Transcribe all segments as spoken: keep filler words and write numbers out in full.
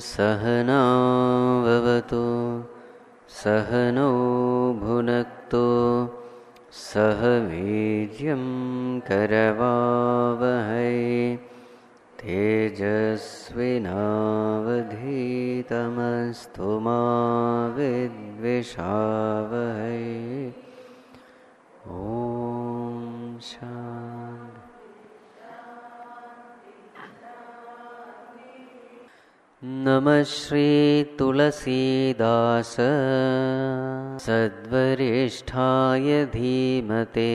सहना भवतु सहनौ भुनक्तु सह वीर्यं करवावहै तेजस्विनावधीतमस्तु मा विद्विषावहै। ॐ शान्ति। नमः श्री तुलसीदास सद्वरिष्ठाय धीमते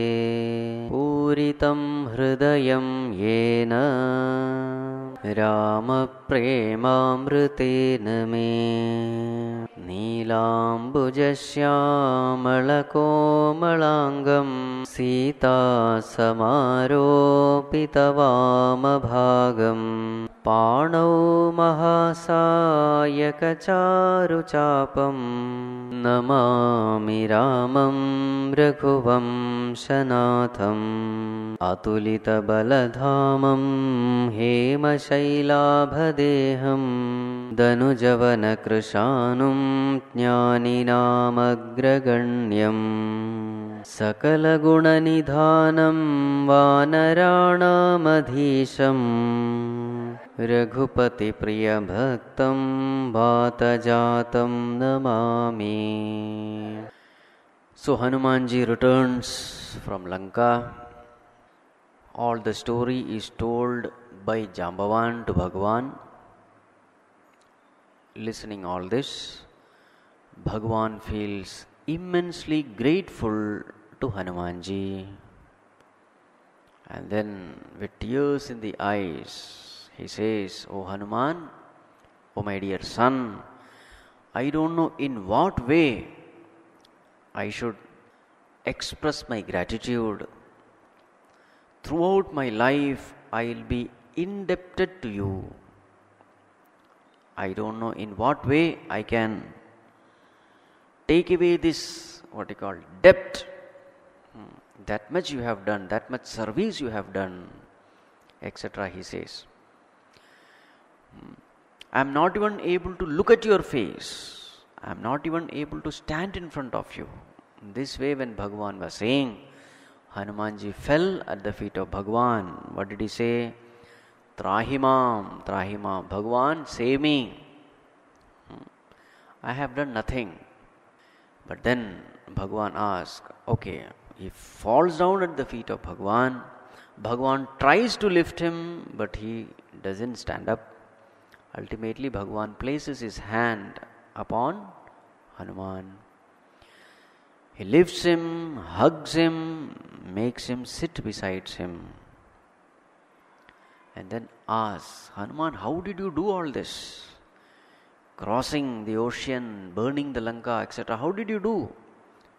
पूरितं हृदयं येन रामप्रेमामृतेन मे नीलाम्बुजश्यामलकोमलाङ्गं सीतासमारोपितवामभागम् पाणौ महासायकचारुचापं नमामि रामं रघुवंशनाथम् अतुलितबलधामं हेमशैलाभदेहं दनुजवनकृशानुं ज्ञानिनामग्रगण्यम् सकलगुणनिधानं वानराणामधीशम् रघुपतिप्रियभक्तं वातजातं Namami. So Hanuman ji returns from Lanka. All the story is told by Jambavan to Bhagavan. Listening all this, Bhagavan feels immensely grateful to Hanuman ji. And then with tears in the eyes, he says, "O Hanuman, O my dear son, I don't know in what way I should express my gratitude. Throughout my life, I will be indebted to you. I don't know in what way I can take away this, what you call, debt. That much you have done, that much service you have done," et cetera, he says. "I am not even able to look at your face. I am not even able to stand in front of you." In this way, when Bhagavan was saying, Hanumanji fell at the feet of Bhagavan. What did he say? Trahimam, Trahimam, Bhagavan, save me. I have done nothing. But then Bhagavan asked, okay, he falls down at the feet of Bhagavan. Bhagavan tries to lift him, but he doesn't stand up. Ultimately, Bhagavan places his hand upon Hanuman. He lifts him, hugs him, makes him sit beside him. And then asks, "Hanuman, how did you do all this? Crossing the ocean, burning the Lanka, et cetera. How did you do?"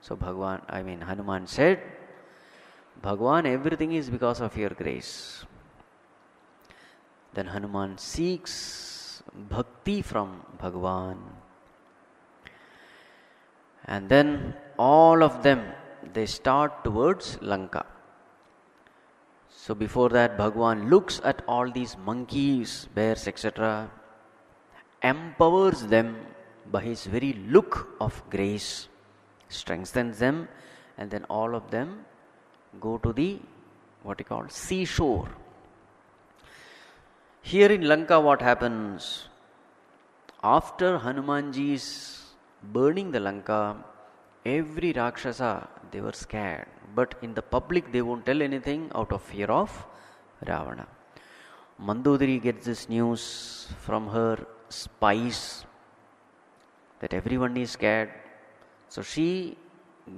So Bhagavan, I mean Hanuman said, "Bhagavan, everything is because of your grace." Then Hanuman seeks bhakti from Bhagavan. And then all of them, they start towards Lanka. So before that, Bhagavan looks at all these monkeys, bears, et cetera, empowers them by his very look of grace, strengthens them, and then all of them go to the, what you call, seashore. Here in Lanka, what happens? After Hanumanji's burning the Lanka, every Rakshasa, they were scared. But in the public, they won't tell anything out of fear of Ravana. Mandodari gets this news from her spies that everyone is scared. So she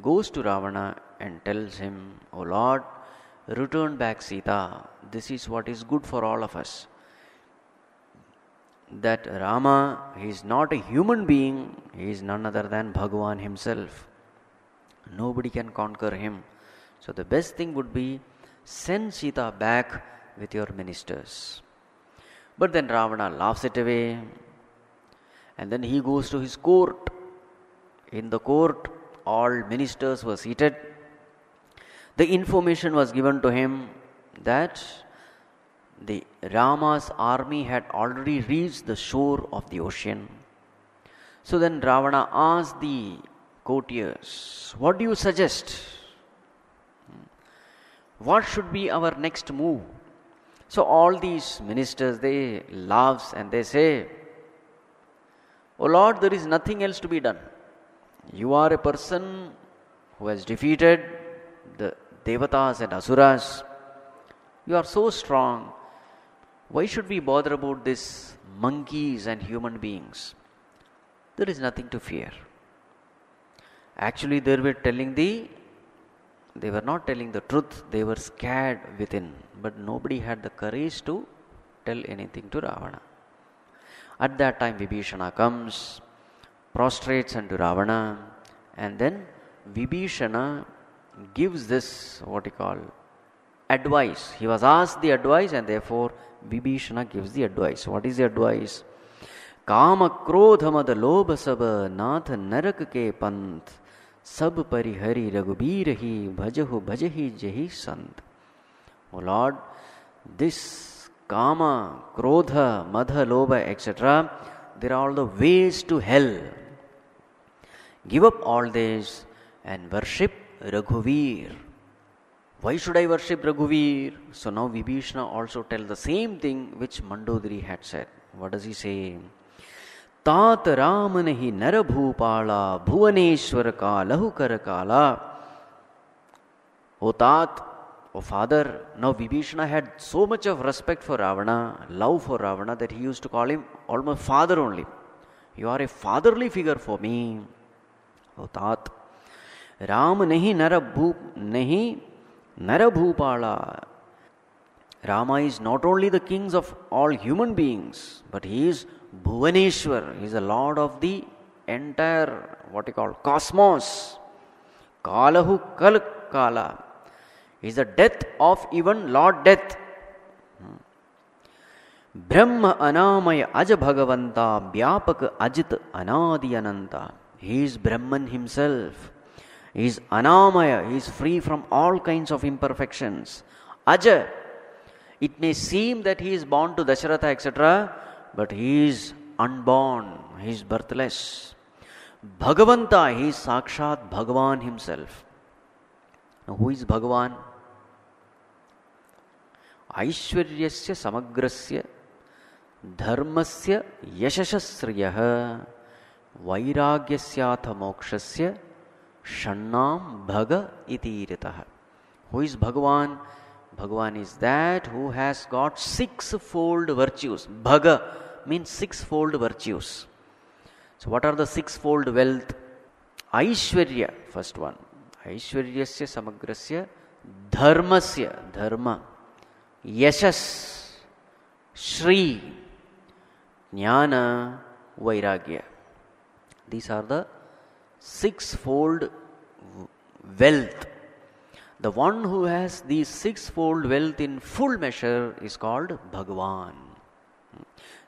goes to Ravana and tells him, "O Lord, return back Sita. This is what is good for all of us. That Rama, he is not a human being, he is none other than Bhagavan himself. Nobody can conquer him. So the best thing would be send Sita back with your ministers." But then Ravana laughs it away, and then he goes to his court. In the court, all ministers were seated. The information was given to him that the Rama's army had already reached the shore of the ocean. So then Ravana asked the courtiers, "What do you suggest? What should be our next move?" So all these ministers, they laugh and they say, "O Lord, there is nothing else to be done. You are a person who has defeated the devatas and asuras. You are so strong. Why should we bother about these monkeys and human beings? There is nothing to fear." Actually, they were telling the, they were not telling the truth. They were scared within, but nobody had the courage to tell anything to Ravana. At that time, Vibhishana comes, prostrates unto Ravana, and then Vibhishana gives this, what you call, advice. He was asked the advice, and therefore Vibhishana gives the advice. What is the advice? "Kama krodha mad lobha sab nath narak ke panth sab parihari raghubir hi bhajahu bhajahi jahi sant." "O Lord, this kama, krodha, madha, lobha, et cetera, there are all the ways to hell. Give up all this and worship Raghuveer." Why should I worship Raghuveer? So now Vibhishana also tells the same thing which Mandodari had said. What does he say? "Tat ramanahi narabhupala bhuvaneshwara kalahu karakala." O Tat, O father, now Vibhishana had so much of respect for Ravana, love for Ravana, that he used to call him almost father only. "You are a fatherly figure for me, O Tat. Ram nahi narabhu nahi narabhupala." Rama is not only the king of all human beings, but he is Bhuvaneshwar. He is the lord of the entire, what you call, cosmos. Kalahu kal kala is the death of even Lord Death. Brahma anamaya aj bhagavanta vyapak ajit anadi ananta. He is Brahman himself. He is anamaya. He is free from all kinds of imperfections. Aja, it may seem that he is born to Dasharatha, et cetera, but he is unborn. He is birthless. Bhagavanta, he is Sakshat Bhagavan himself. Now, who is Bhagavan? Aishwaryasya samagrasya dharmasya yashasasriyaha vairagyasyaatha mokshasya shannam bhaga itiritaha. Who is Bhagavan? Bhagavan is that who has got sixfold virtues. Bhaga means sixfold virtues. So what are the sixfold wealth? Aishwarya, first one. Aishwaryasya samagrasya dharmasya, dharma, yashas, shri, jnana, vairagya. These are the sixfold wealth. The one who has these sixfold wealth in full measure is called Bhagavan.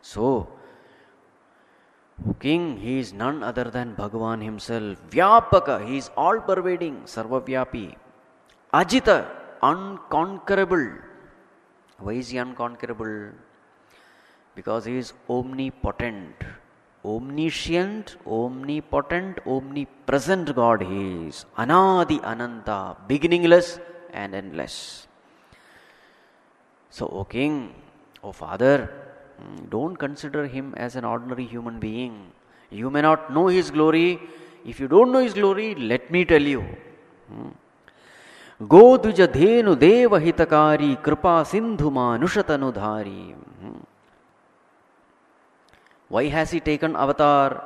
So, King, he is none other than Bhagavan himself. Vyapaka, he is all-pervading, sarvavyapi. Ajita, unconquerable. Why is he unconquerable? Because he is omnipotent. Omniscient, omnipotent, omnipresent God he is. Anadi ananta, beginningless and endless. So, O King, O Father, don't consider him as an ordinary human being. You may not know his glory. If you don't know his glory, let me tell you. गोदुज धेनु देव हितकारी कृपा Sindhu मानुषतनुधारी। Why has he taken avatar?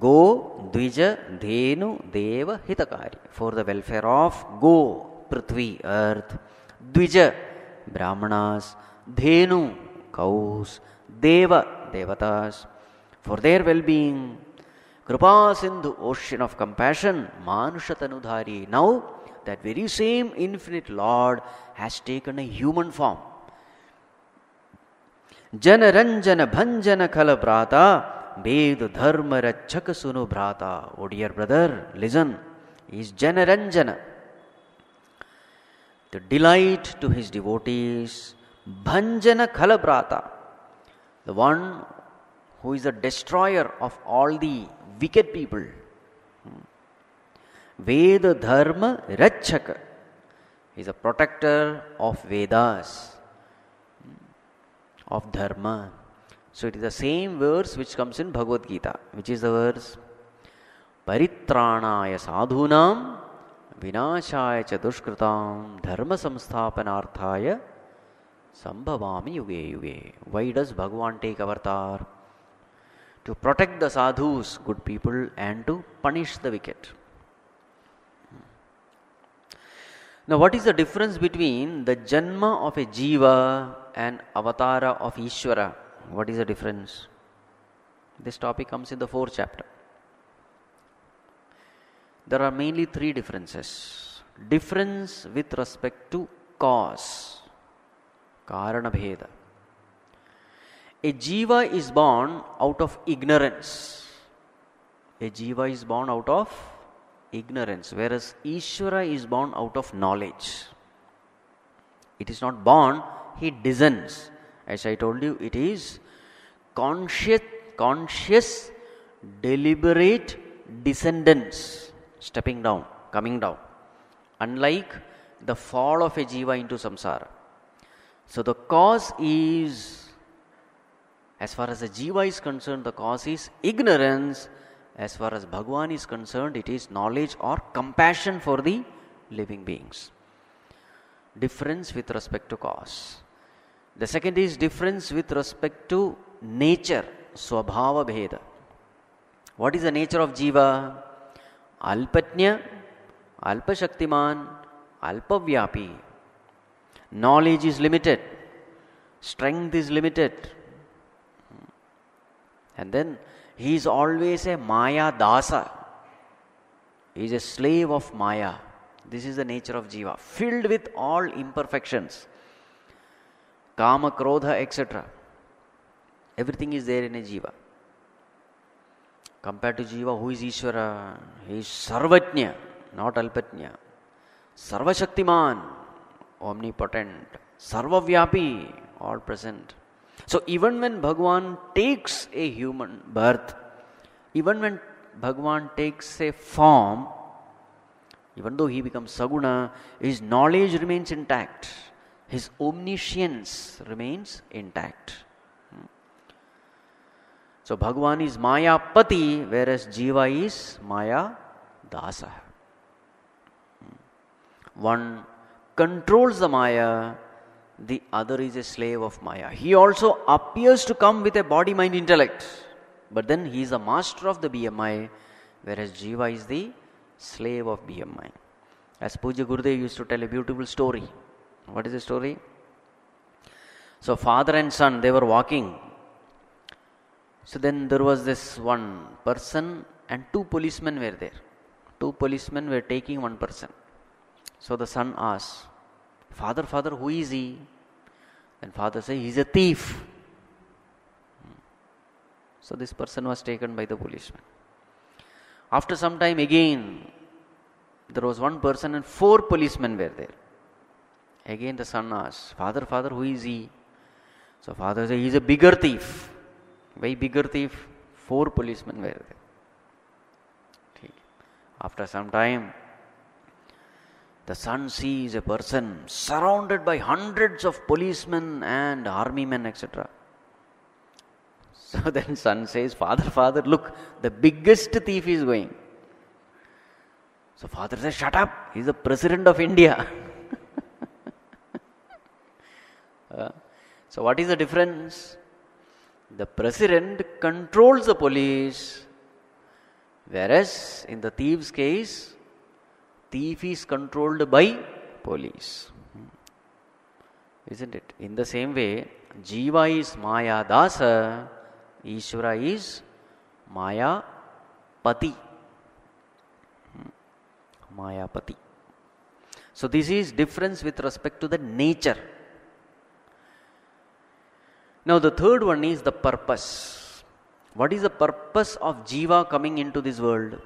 Go Dvija Dhenu Deva Hitakari, for the welfare of Go, Prithvi, earth, Dvija, Brahmanas, Dhenu, cows, Deva, Devatas, for their well-being. Kripa Sindhu, ocean of compassion, Manushatanudhari. Now that very same infinite Lord has taken a human form. Jana Ranjana Bhanjana Kala Brata Ved Dharma Rachaka Sunu Brata. Oh dear brother, listen. He is Jana Ranjana, the delight to his devotees. Bhanjana Kala Brata, the one who is the destroyer of all the wicked people. Veda Dharma Rachaka, he is a protector of Vedas, of Dharma. So it is the same verse which comes in Bhagavad Gita, which is the verse Paritranaya Sadhunam Vinashaya Chadushkritam Dharma Samsthapanarthaya Sambhavami Yuge Yuge. Why does Bhagavan take avatar? To protect the sadhus, good people, and to punish the wicked. Now, what is the difference between the Janma of a Jiva and Avatara of Ishvara? What is the difference? This topic comes in the fourth chapter. There are mainly three differences. Difference with respect to cause, Karana Bheda. A Jiva is born out of ignorance. A Jiva is born out of ignorance, whereas Ishvara is born out of knowledge. It is not born, he descends. As I told you, it is conscious, conscious, deliberate descendance, stepping down, coming down, unlike the fall of a Jiva into samsara. So the cause is, as far as the Jiva is concerned, the cause is ignorance. As far as Bhagavan is concerned, it is knowledge or compassion for the living beings. Difference with respect to cause. The second is difference with respect to nature, Swabhava Bheda. What is the nature of Jiva? Alpatnya, Alpashaktiman, Alpavyapi. Knowledge is limited, strength is limited. And then he is always a Maya Dasa. He is a slave of Maya. This is the nature of Jiva, filled with all imperfections. Kama, Krodha, et cetera. Everything is there in a Jiva. Compared to Jiva, who is Ishvara? He is Sarvajna, not Alpajna. Sarvashaktiman, omnipotent. Sarvavyapi, all present. So even when Bhagavan takes a human birth, even when Bhagavan takes a form, even though he becomes Saguna, his knowledge remains intact. His omniscience remains intact. So Bhagavan is Maya Pati, whereas Jiva is Maya Dasa. One controls the Maya, the other is a slave of Maya. He also appears to come with a body, mind, intellect, but then he is the master of the B M I, whereas Jiva is the slave of B M I. As Puja Gurudev used to tell a beautiful story. What is the story? So father and son, they were walking. So then there was this one person and two policemen were there. Two policemen were taking one person. So the son asked, Father, father, who is he? Then father said, he is a thief. So this person was taken by the policeman. After some time again, there was one person and four policemen were there. Again the son asked, Father, father, who is he? So father said, he is a bigger thief. Why bigger thief? Four policemen were there. After some time, the son sees a person surrounded by hundreds of policemen and army men, et cetera. So then son says, Father, father, look, the biggest thief is going. So father says, shut up, he is the president of India. Uh, so what is the difference? The president controls the police, whereas in the thieves' case, thief is controlled by police. Isn't it? In the same way, Jiva is Maya Dasa, Ishvara is Maya Pati. Maya Pati. So this is difference with respect to the nature. Now the third one is the purpose. What is the purpose of Jiva coming into this world?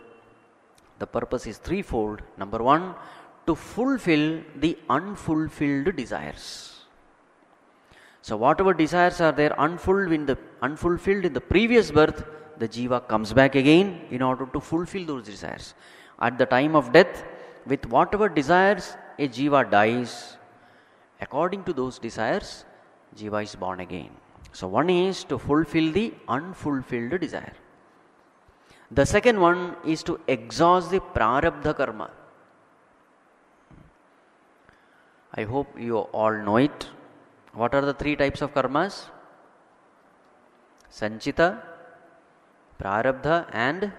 The purpose is threefold. Number one, to fulfill the unfulfilled desires. So whatever desires are there unfulfilled in the, unfulfilled in the previous birth, the Jiva comes back again in order to fulfill those desires. At the time of death, with whatever desires a Jiva dies, according to those desires, Jiva is born again. So one is to fulfill the unfulfilled desire. The second one is to exhaust the prarabdha karma. I hope you all know it. What are the three types of karmas? Sanchita, prarabdha and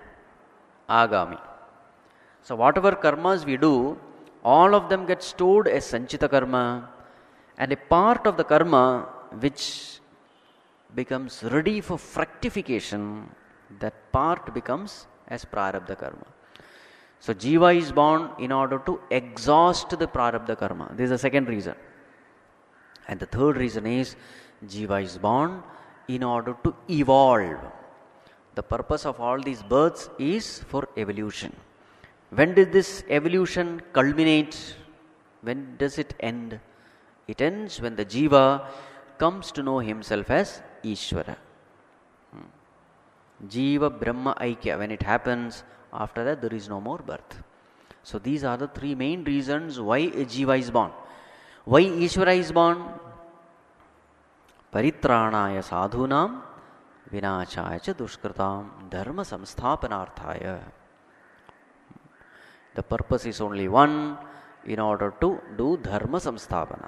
agami. So whatever karmas we do, all of them get stored as sanchita karma, and a part of the karma which becomes ready for fructification, that part becomes as prarabdha karma. So Jiva is born in order to exhaust the prarabdha karma. This is the second reason. And the third reason is Jiva is born in order to evolve. The purpose of all these births is for evolution. When did this evolution culminate? When does it end? It ends when the Jiva comes to know himself as Ishvara. Jiva Brahma Aikya. When it happens, after that there is no more birth. So these are the three main reasons why a Jiva is born. Why Ishvara is born? Paritranaya sadhunam vinachaya cha dushkritam dharma samsthapanarthaya. The purpose is only one, in order to do dharma samsthapana.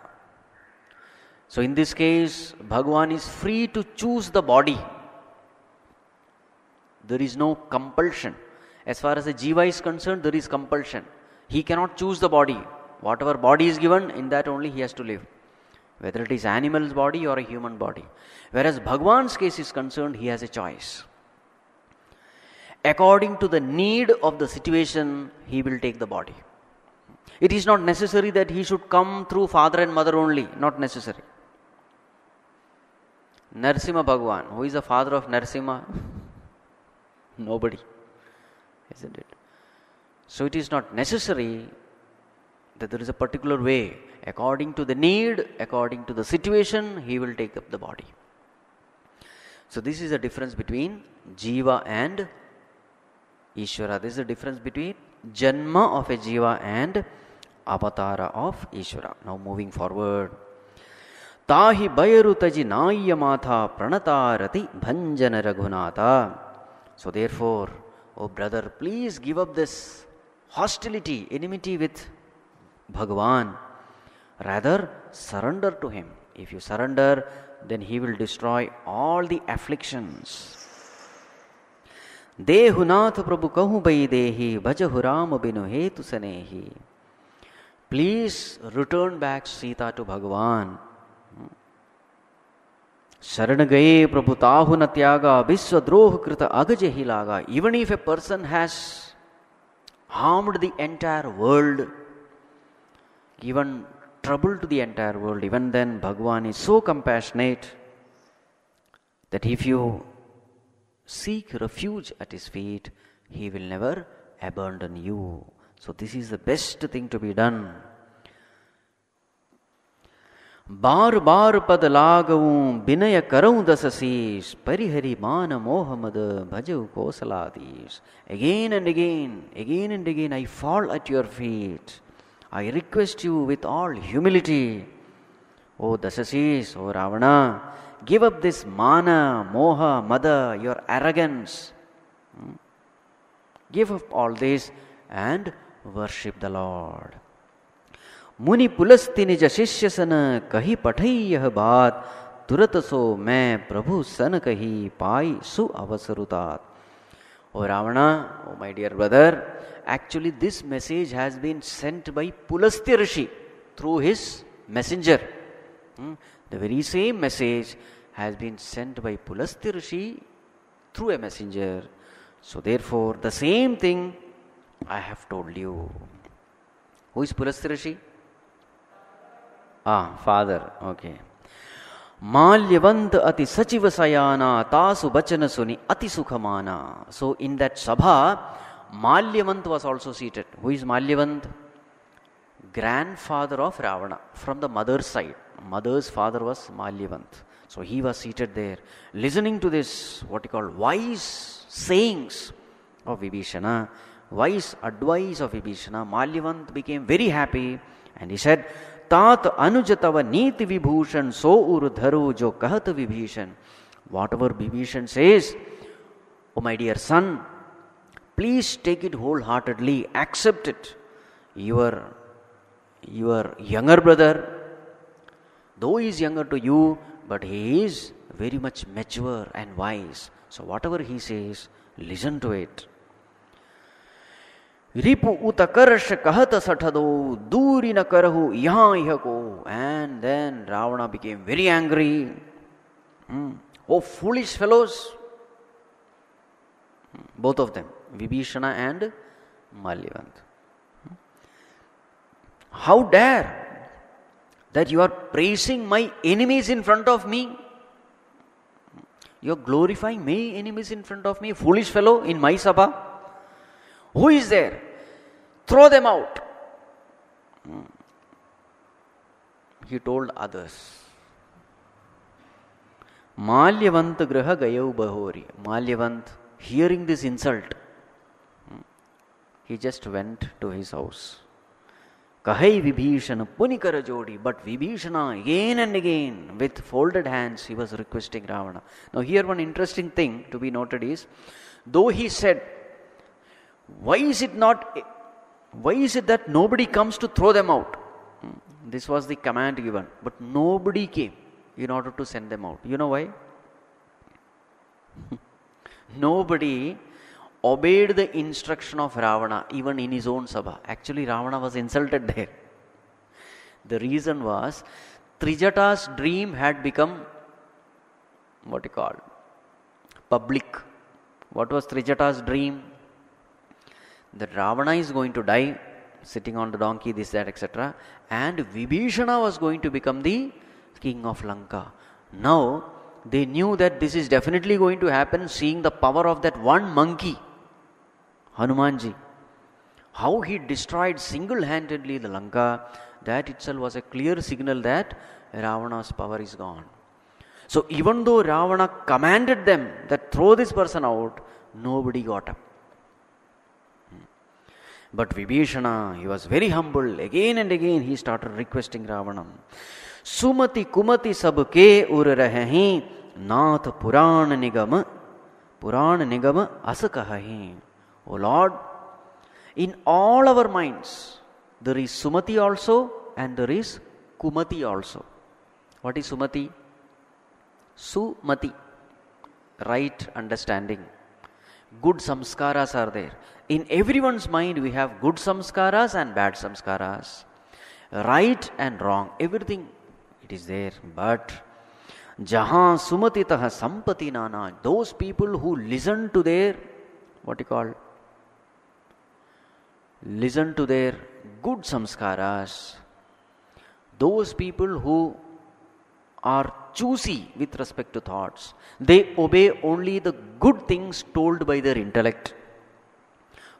So in this case, Bhagavan is free to choose the body. There is no compulsion. As far as the Jiva is concerned, there is compulsion. He cannot choose the body. Whatever body is given, in that only he has to live, whether it is animal's body or a human body. Whereas Bhagavan's case is concerned, he has a choice. According to the need of the situation, he will take the body. It is not necessary that he should come through father and mother only. Not necessary. Narasimha Bhagavan, who is the father of Narasimha? Nobody. Isn't it? So it is not necessary that there is a particular way. According to the need, according to the situation, he will take up the body. So this is the difference between Jiva and Ishvara. This is the difference between Janma of a Jiva and Avatara of Ishvara. Now moving forward. Tahi bayarutaji nayamatha pranatarati bhanjana raghunata. So therefore, oh brother, please give up this hostility, enmity with Bhagavan. Rather, surrender to him. If you surrender, then he will destroy all the afflictions. Dehunath Prabhu kahu bai dehi bhajahu Rama binu hetu sanehi. Please return back Sita to Bhagavan. Sharanagaye Prabhu tahu na tyaga viswadroh krita agajehi laga. Even if a person has harmed the entire world, given trouble to the entire world, even then Bhagavan is so compassionate that if you seek refuge at his feet, he will never abandon you. So this is the best thing to be done. Bar bar pad lagavu binaya karau dasasis parihari mana mohamad bhaju kosaladis. Again and again, again and again, I fall at your feet. I request you with all humility. O dasasis, O Ravana, give up this mana, moha, mada, your arrogance. Give up all this and worship the Lord. मुनि पुलस्त्य निज शिष्य सन कही पठई यह बात, तुरत सो मैं प्रभु सन कही पाई सु अवसरुतात। ओ Ravana, oh my dear brother, actually this message has been sent by Pulastya Rishi through his messenger. Hmm? The very same message has been sent by Pulastya Rishi through a messenger. So therefore, the same thing I have told you. Who is Pulastya Rishi? Ah, father. Okay. Malyavant अति सचिव सयाना तासु बचन सुनि अति सुखमाना. So in that sabha, Malyavant was also seated. Who is Malyavant? Grandfather of Ravana from the mother's side. Mother's father was Malyavant. So he was seated there, listening to this, what you call, wise sayings of Vibhishana, wise advice of Vibhishana. Malyavant became very happy and he said, तात अनुजतव नीति विभूषण सो उर धरो जो कहत Vibhishana. Whatever ever Vibhishana says, oh my dear son, please take it wholeheartedly, accept it. Your, your younger brother, though he is younger to you, but he is very much mature and wise. So whatever he says, listen to it. रिपु उतकर्ष कहत सठदो दूरी न करहु यहाँ यह को. And then Ravana became very angry. Hmm. Oh foolish fellows, both of them, Vibhishana and Malyavant. How dare that you are praising my enemies in front of me? You are glorifying my enemies in front of me, foolish fellow, in my sabha. Who is there? Throw them out. He told others. Malyavant graha gayau bahori. Malyavant, hearing this insult, he just went to his house. Kahai Vibhishana punikara jodi. But Vibhishana again and again with folded hands he was requesting Ravana. Now here one interesting thing to be noted is, though he said, why is it not, why is it that nobody comes to throw them out? This was the command given, but nobody came in order to send them out. You know why? Nobody obeyed the instruction of Ravana, even in his own sabha. Actually, Ravana was insulted there. The reason was, Trijata's dream had become, what he called, public. What was Trijata's dream? That Ravana is going to die, sitting on the donkey, this, that, et cetera. And Vibhishana was going to become the king of Lanka. Now, they knew that this is definitely going to happen, seeing the power of that one monkey, Hanumanji. How he destroyed single-handedly the Lanka, that itself was a clear signal that Ravana's power is gone. So, even though Ravana commanded them that throw this person out, nobody got up. But Vibhishana, he was very humble. Again and again he started requesting Ravana. Sumati kumati sabke ur rahahi nath puran nigam puran nigam asakahi. O Lord, in all our minds there is Sumati also and there is Kumati also. What is Sumati? Sumati, right understanding. Good samskaras are there. In everyone's mind we have good samskaras and bad samskaras. Right and wrong, everything it is there. But jahan sumati taha sampati nana, those people who listen to their, what you call, listen to their good samskaras, those people who are choosy with respect to thoughts, they obey only the good things told by their intellect,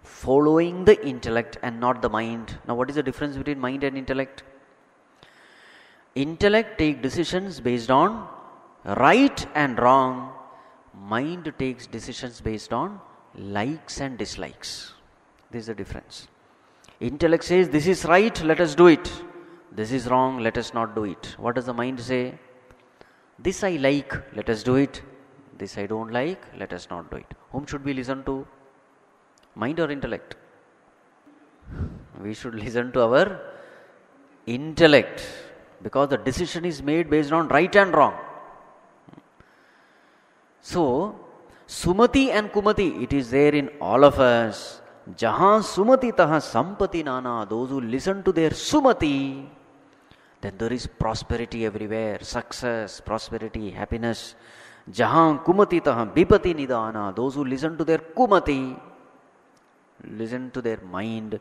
following the intellect and not the mind. Now what is the difference between mind and intellect? Intellect takes decisions based on right and wrong. Mind takes decisions based on likes and dislikes. This is the difference. Intellect says this is right, let us do it. This is wrong, let us not do it. What does the mind say? This I like, let us do it. This I don't like, let us not do it. Whom should we listen to? Mind or intellect? We should listen to our intellect, because the decision is made based on right and wrong. So, Sumati and Kumati, it is there in all of us. Jaha Sumati taha sampati nana, those who listen to their Sumati, then there is prosperity everywhere, success, prosperity, happiness. Jaha Kumati taha bipati nidana, those who listen to their Kumati, listen to their mind,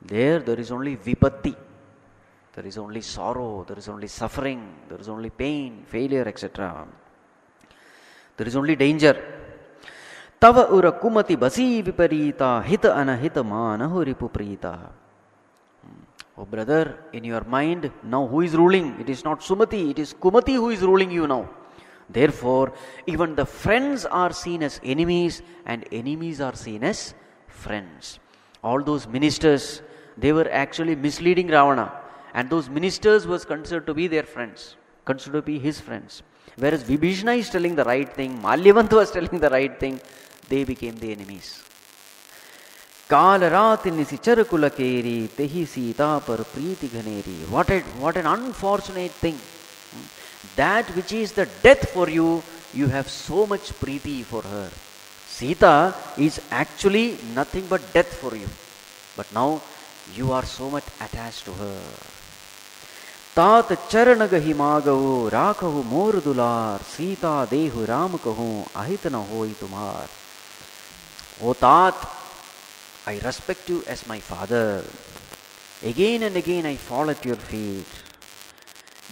there, there is only vipatti. There is only sorrow, there is only suffering, there is only pain, failure, et cetera. There is only danger. Tava ura kumati basi viparita hita anahita manahu ripuprita. Oh brother, in your mind, now who is ruling? It is not Sumati, it is Kumati who is ruling you now. Therefore, even the friends are seen as enemies and enemies are seen as friends. All those ministers, they were actually misleading Ravana. And those ministers was considered to be their friends, considered to be his friends. Whereas Vibhishana is telling the right thing, Malyavanta was telling the right thing, they became the enemies. What, a, what an unfortunate thing. That which is the death for you, you have so much preeti for her. Sita is actually nothing but death for you. But now you are so much attached to her. Tat charnagahi magavu rakahu mordular sita dehu ramakahu ahitana hoi tumar. O Tat, I respect you as my father. Again and again I fall at your feet.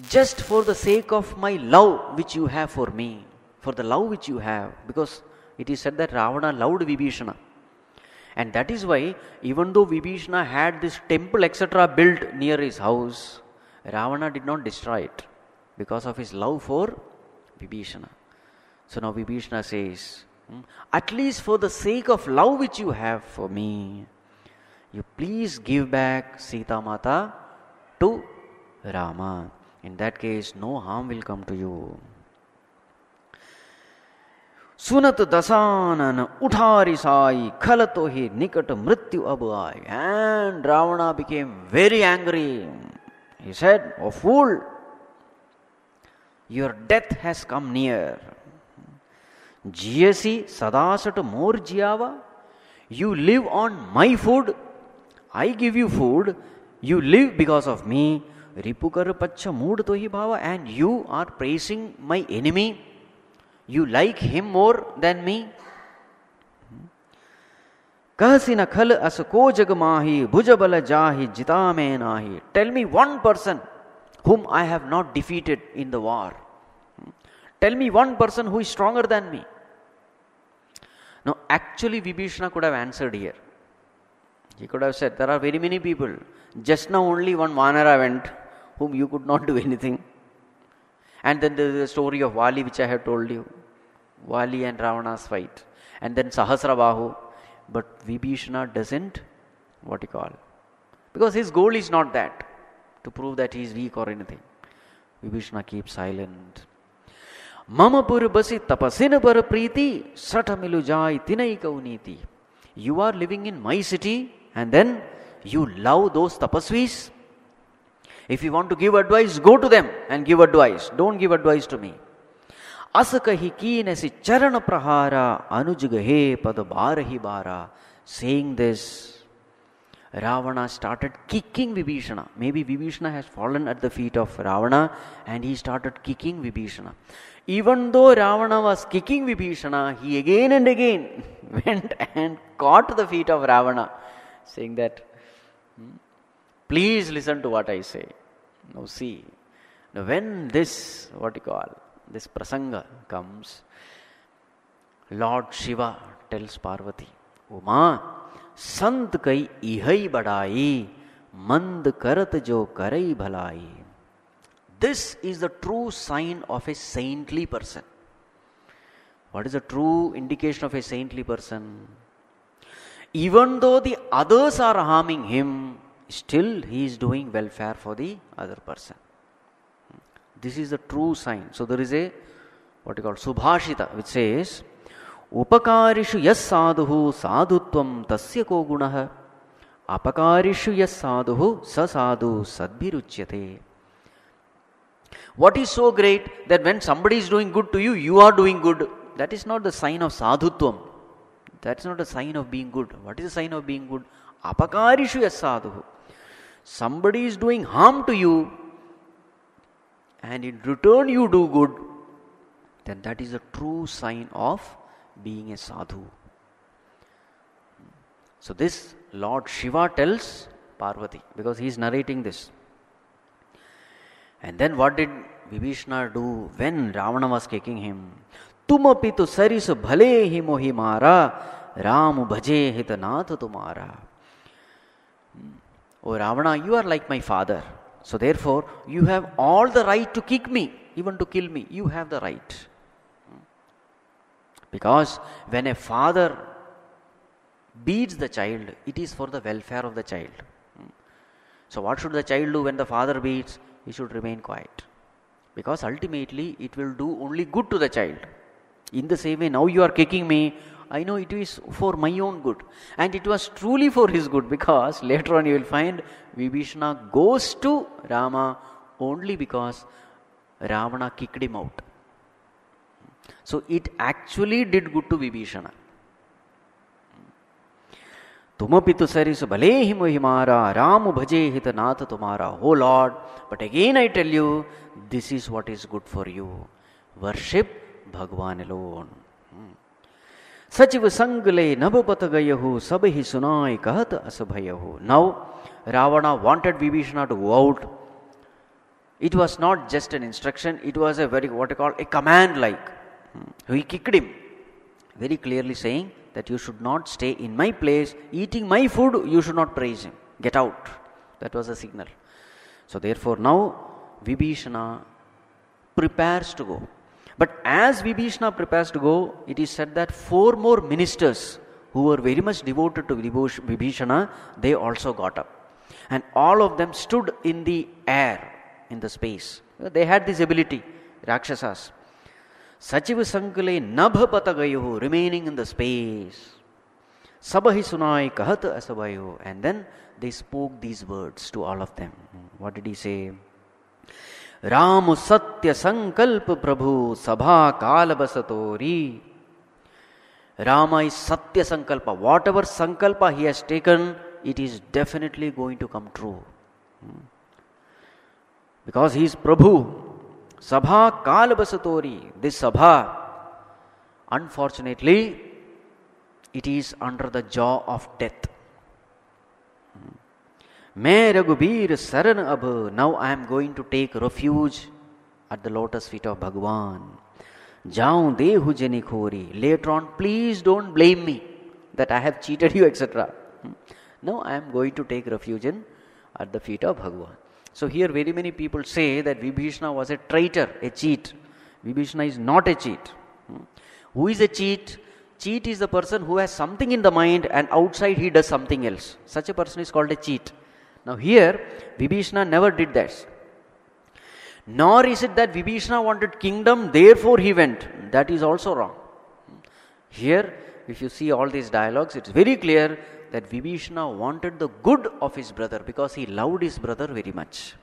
Just for the sake of my love which you have for me. For the love which you have. Because it is said that Ravana loved Vibhishana. And that is why even though Vibhishana had this temple et cetera built near his house, Ravana did not destroy it because of his love for Vibhishana. So now Vibhishana says, at least for the sake of love which you have for me, you please give back Sita Mata to Rama. In that case, no harm will come to you. Sunat dasanan uthari sai khalatohi nikat mrityu abai. And Ravana became very angry. He said, O fool, your death has come near. Jiyasi sadasat mor jiyava. You live on my food. I give you food. You live because of me. Ripukar pacha mudtohi bhava. And you are praising my enemy. You like him more than me. Kahasina khal asako jagmahi bhujabala jahi jitame nahi. Tell me one person whom I have not defeated in the war. Tell me one person who is stronger than me. Now actually Vibhishana could have answered here. He could have said, there are very many people. Just now only one Vanara went whom you could not do anything. And then there is the story of Vali which I have told you. Vali and Ravana's fight. And then Sahasrabahu. But Vibhishana doesn't, what you call. Because his goal is not that. To prove that he is weak or anything. Vibhishana keeps silent. Mama purubasi tapasina parapriti satamilu jai tinai kauniti. You are living in my city and then you love those tapasvis. If you want to give advice, go to them and give advice. Don't give advice to me. Asakahi kinasi charana prahara anujagahe padabarahi bara. Saying this, Ravana started kicking Vibhishana. Maybe Vibhishana has fallen at the feet of Ravana and he started kicking Vibhishana. Even though Ravana was kicking Vibhishana, he again and again went and caught the feet of Ravana, saying that, please listen to what I say. Now see, now when this, what you call, this prasanga comes, Lord Shiva tells Parvati, Uma, Sant kai ihai badai, mand karat jo karai bhalai. This is the true sign of a saintly person. What is the true indication of a saintly person? Even though the others are harming him, still, he is doing welfare for the other person. This is the true sign. So, there is a, what you call, Subhashita, which says, Upakarishu yas sadhu sadhutvam tasya ko gunaha अपकारिषु यः साधुः स साधुः सद्भिरुच्यते. What is so great that when somebody is doing good to you, you are doing good? That is not the sign of sadhutvam. That is not a sign of being good. What is the sign of being good? Apakarishu yas sadhu. Somebody is doing harm to you and in return you do good, then that is a true sign of being a sadhu. So this Lord Shiva tells Parvati because he is narrating this. And then what did Vibhishana do when Ravana was kicking him? तुम अपि तो सरिस भले ही मोहि मारा, राम भजे हितनाथ तुम्हारा. Oh Ravana, you are like my father. So therefore, you have all the right to kick me, even to kill me. You have the right. Because when a father beats the child, it is for the welfare of the child. So what should the child do when the father beats? He should remain quiet. Because ultimately, it will do only good to the child. In the same way, now you are kicking me, I know it is for my own good. And it was truly for his good, because later on you will find Vibhishana goes to Rama only because Ravana kicked him out. So it actually did good to Vibhishana. Tumapitu sarisu balehimu himara, ramu bhaje hitanatha tumara. Oh Lord, but again I tell you, this is what is good for you. Worship Bhagwan alone. Sachiva Sangale Nabupatagayahu Sabahi Sunai Kahata Asabhayahu. Now Ravana wanted Vibhishana to go out. It was not just an instruction, it was a very what you call a command like. He kicked him, very clearly saying that you should not stay in my place, eating my food, you should not praise him. Get out. That was a signal. So therefore now Vibhishana prepares to go. But as Vibhishana prepares to go, it is said that four more ministers who were very much devoted to Vibhishana, they also got up. And all of them stood in the air, in the space. They had this ability, Rakshasas. Sachiva Sankale Nabha Patagayahu, remaining in the space. Sabahi Sunai Kahata Asabayahu. And then they spoke these words to all of them. What did he say? Ram सत्य संकल्प प्रभु सभा काल बसतोरी. Rama is satya sankalpa. Whatever sankalpa he has taken, it is definitely going to come true. Because he is Prabhu. Sabha kaal basatori. This sabha, unfortunately, it is under the jaw of death. Main Raghubir Saran Abh. Now I am going to take refuge at the lotus feet of Bhagwan. Jaun Dehu Jani Khori. Later on, please don't blame me that I have cheated you, et cetera. Now I am going to take refuge in at the feet of Bhagwan. So here very many people say that Vibhishana was a traitor, a cheat. Vibhishana is not a cheat. Who is a cheat? Cheat is the person who has something in the mind and outside he does something else. Such a person is called a cheat. Now here, Vibhishana never did that. Nor is it that Vibhishana wanted kingdom, therefore he went. That is also wrong. Here, if you see all these dialogues, it's very clear that Vibhishana wanted the good of his brother because he loved his brother very much.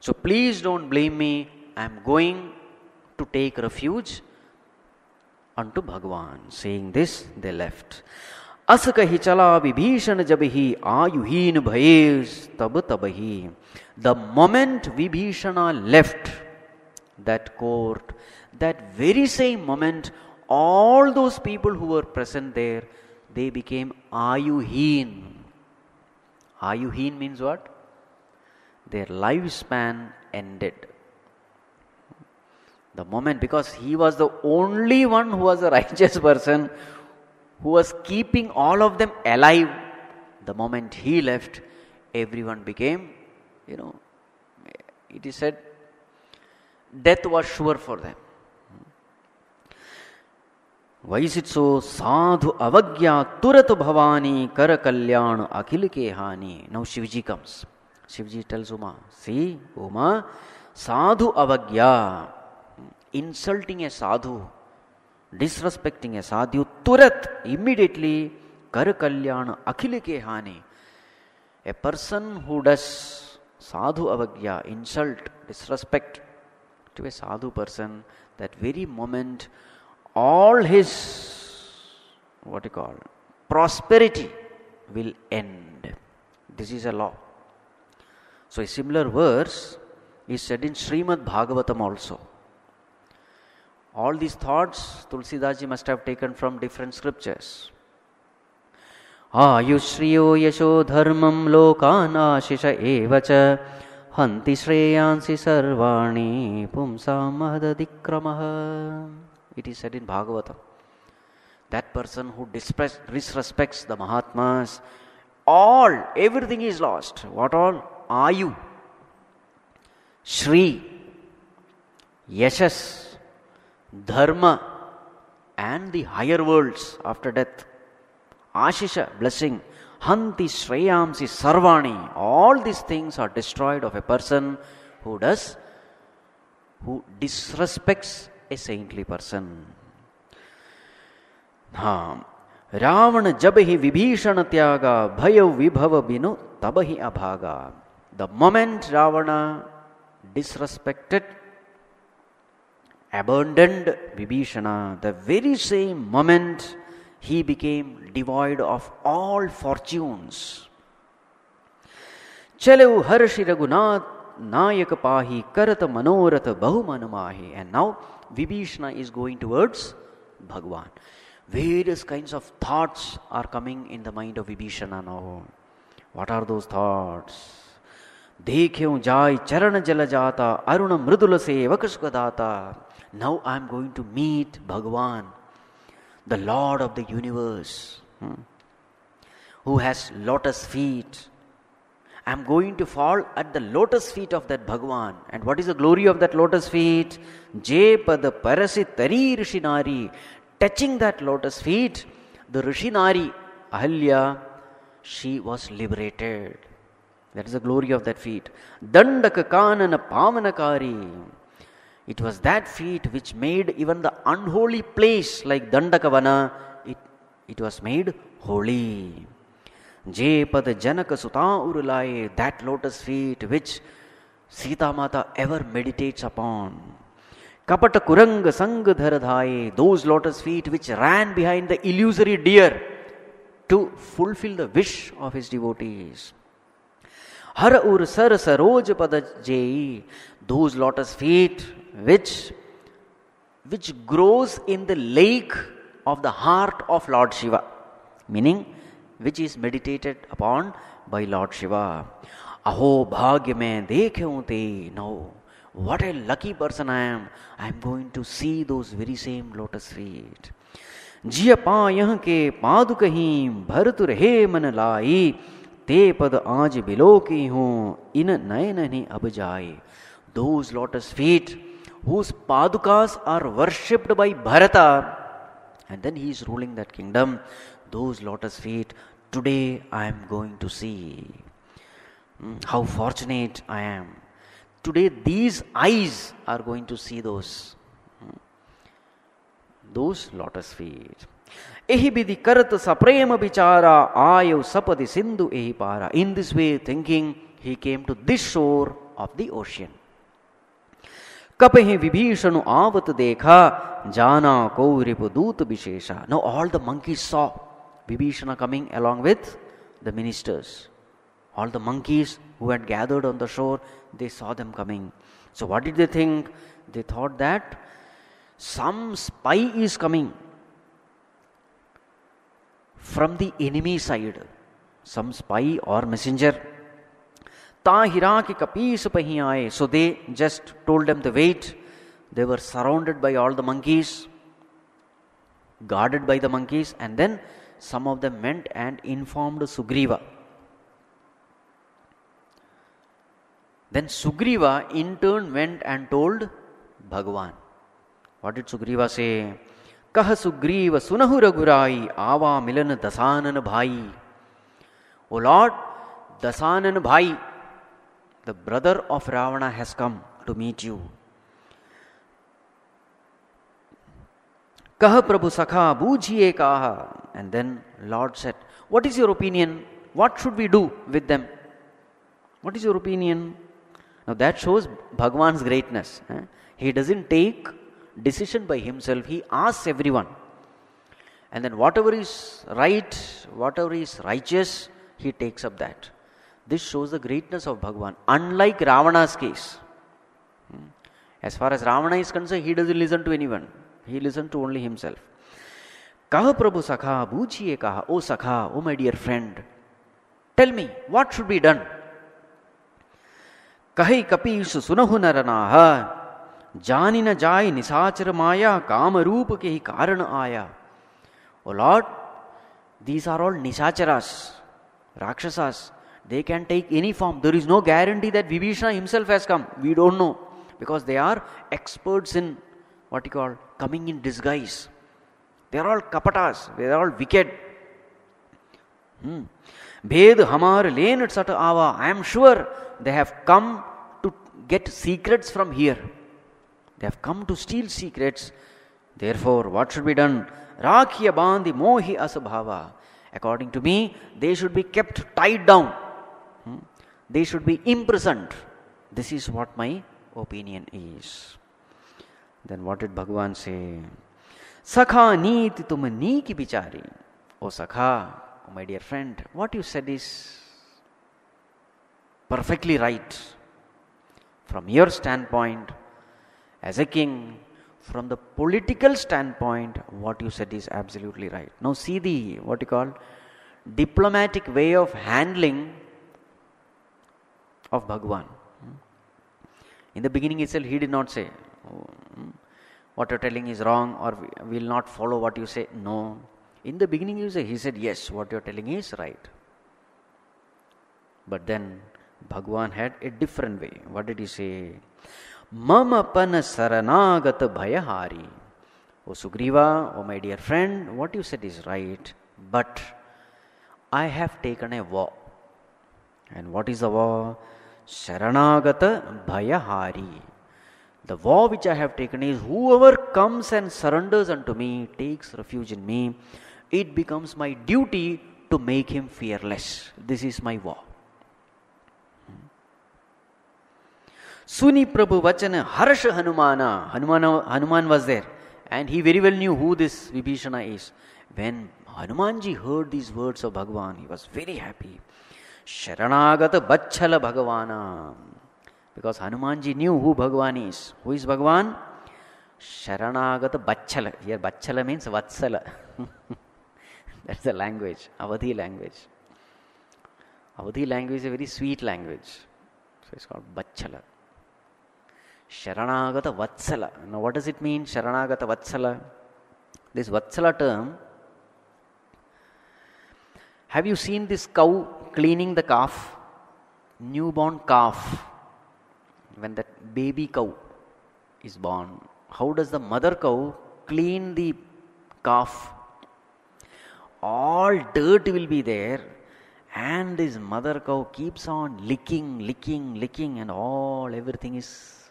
So please don't blame me. I am going to take refuge unto Bhagwan. Saying this, they left. Asakahi chala Vibhishana jabahi ayuhin bhayesh tab tabahi. The moment Vibhishana left that court, that very same moment, all those people who were present there, they became ayuhin. Ayuhin means what? Their lifespan ended. The moment, because he was the only one who was a righteous person, who was keeping all of them alive. The moment he left, everyone became, you know, it is said, death was sure for them. Why is it so? Sadhu avagya turatu bhavani kara kalyan akhil kehani. Now Shivji comes. Shivji tells Uma, see Uma, sadhu avagya, insulting a sadhu, disrespecting a sadhu, turat, immediately कर कल्याण अखिल के हानि. A person who does sadhu avagya, insult, disrespect to a sadhu person, that very moment, all his, what you call, prosperity will end. This is a law. So a similar verse is said in Srimad Bhagavatam also. All these thoughts, Tulsidas ji must have taken from different scriptures. आयुश्रियो यशो धर्मं लोकानाशिष एव च हन्ति श्रेयांसि सर्वाणि पुंसां महदधिक्रमः. It is said in Bhagavatam. That person who disrespects the Mahatmas, all, everything is lost. What all? Ayu, Shri, Yashas, Dharma, and the higher worlds after death. Ashisha, blessing, Hanti, Shreyamsi, Sarvani, all these things are destroyed of a person who does, who disrespects a saintly person. Haan. Ravana Jabahi Vibhishana Tyaga Bhayav Vibhava Binu Tabahi Abhaga. The moment Ravana disrespected, abandoned Vibhishana, the very same moment he became devoid of all fortunes. Chalev Harshi Raghunath Nayaka Pahi Karata Manorata Bahumanumahi. And now Vibhishana is going towards Bhagavan. Various kinds of thoughts are coming in the mind of Vibhishana now. What are those thoughts? Dekhyau Jai Charana Jala Jata Aruna Mridula Sevakashkadata. Now I am going to meet Bhagavan, the Lord of the universe, hmm, who has lotus feet. I am going to fall at the lotus feet of that Bhagavan. And what is the glory of that lotus feet? Jepada Parasitari Rishinari. Touching that lotus feet, the Rishinari, Ahalya, she was liberated. That is the glory of that feet. Dandaka Kanana Pamanakari. It was that feet which made even the unholy place like Dandakavana, it, it was made holy. Jepada Janaka Suta Urulaye, that lotus feet which Sita Mata ever meditates upon. Kapata Kuranga Sangha Dharadhaye, those lotus feet which ran behind the illusory deer to fulfill the wish of his devotees. Hara Ur Sara Saroj Pada Jai, those lotus feet which which grows in the lake of the heart of Lord Shiva, meaning which is meditated upon by Lord Shiva. Aho bhagya mein dekhyau te. No, what a lucky person I am. I am going to see those very same lotus feet. Jiya pa yah ke padukahim bhartu rahe man lai te pad aaj biloki hoon in nayanani abjai. Those lotus feet whose padukas are worshipped by Bharata, and then he is ruling that kingdom. Those lotus feet, today I am going to see. How fortunate I am. Today these eyes are going to see those, those lotus feet. Ehibidi karata saprema bichara ayav sapadi sindhu ehipara. In this way thinking, he came to this shore of the ocean. Kapehe vibhishanu avat dekha jana kauripu dut vishesha. Now all the monkeys saw Vibhishana coming along with the ministers. All the monkeys who had gathered on the shore, they saw them coming. So what did they think? They thought that some spy is coming from the enemy side. Some spy or messenger. So they just told them to wait. They were surrounded by all the monkeys, guarded by the monkeys, and then some of them went and informed Sugriva. Then Sugriva in turn went and told Bhagavan. What did Sugriva say? Kaha Sugriva sunahu Raghurai ava milan dasanan bhai. O Lord, Dasanan bhai, the brother of Ravana, has come to meet you. Kaha Prabhu Sakha Bhujiye Kaha. And then Lord said, what is your opinion? What should we do with them? What is your opinion? Now that shows Bhagavan's greatness. Eh? He doesn't take decision by himself. He asks everyone. And then whatever is right, whatever is righteous, he takes up that. This shows the greatness of Bhagavan. Unlike Ravana's case. As far as Ravana is concerned, he doesn't listen to anyone. He listens to only himself. Kaha Prabhu Sakha, Bhujiye Kaha, O Sakha, O my dear friend, tell me, what should be done? Kahi Kapishu Sunahu Naranaha, Jani na Jai Nisachara Maya, Kama Rupa Kehi Karana Aya. O Lord, these are all Nisacharas, Rakshasas. They can take any form. There is no guarantee that Vibhishana himself has come. We don't know. Because they are experts in what you call coming in disguise. They are all kapatas. They are all wicked. Hmm. Bhed hamar len sat ava. I am sure they have come to get secrets from here. They have come to steal secrets. Therefore, what should be done? Rakhiya bandhi mohi asabhava. According to me, they should be kept tied down. Hmm. They should be imprisoned. This is what my opinion is. Then what did Bhagavan say? Sakha neeti tum nee ki bichari. Oh Sakha, oh my dear friend, what you said is perfectly right. From your standpoint, as a king, from the political standpoint, what you said is absolutely right. Now see the, what you call, diplomatic way of handling of Bhagavan. In the beginning itself, he did not say, oh, what you're telling is wrong or we will not follow what you say. No. In the beginning, he said, yes, what you're telling is right. But then, Bhagavan had a different way. What did he say? Mama pana saranagata bhayahari. O Sugriva, O my dear friend, what you said is right, but I have taken a vow. And what is the vow? Saranagata bhayahari. The vow which I have taken is, whoever comes and surrenders unto me, takes refuge in me, it becomes my duty to make him fearless. This is my vow. Suni Prabhu Vachana Harsha Hanumana. Hanuman was there and he very well knew who this Vibhishana is. When Hanumanji heard these words of Bhagavan, he was very happy. Sharanagata Bachala Bhagavana. Because Hanumanji knew who Bhagavan is. Who is Bhagavan? Sharanagata Bachala. Here Bachala means Vatsala. That's the language, Avadhi language. Avadhi language is a very sweet language. So it's called Bachala. Sharanagata Vatsala. Now what does it mean? Sharanagata Vatsala. This Vatsala term. Have you seen this cow cleaning the calf? Newborn calf. When that baby cow is born, how does the mother cow clean the calf? All dirt will be there, and this mother cow keeps on licking, licking, licking, and all everything is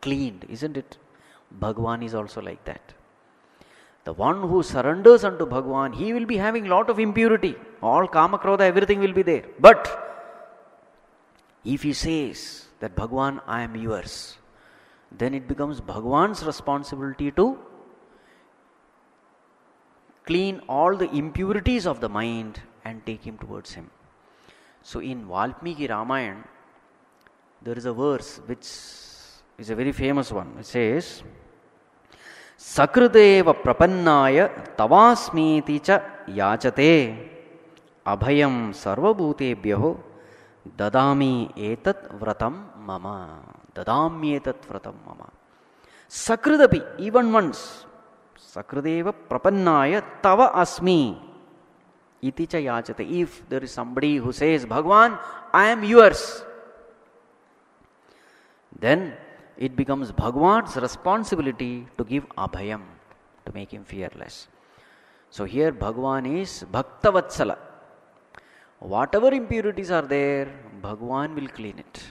cleaned, isn't it? Bhagavan is also like that. The one who surrenders unto Bhagavan, he will be having lot of impurity. All kama, krodha, everything will be there. But if he says that Bhagavan, I am yours, then it becomes Bhagavan's responsibility to clean all the impurities of the mind and take him towards him. So in Valmiki Ramayana, there is a verse which is a very famous one. It says, Sakrudeva prapannaya tavasmiti cha yachate abhayam sarvabhutebhyo dadami etat vratam mama. Dadami etat vratam mama. Sakrudapi, even once. Sakrudeva prapannaya tava asmi iti cha yachate. If there is somebody who says, Bhagavan, I am yours, then it becomes Bhagavan's responsibility to give abhayam, to make him fearless. So here Bhagavan is Bhakta Vatsala. Whatever impurities are there, Bhagavan will clean it.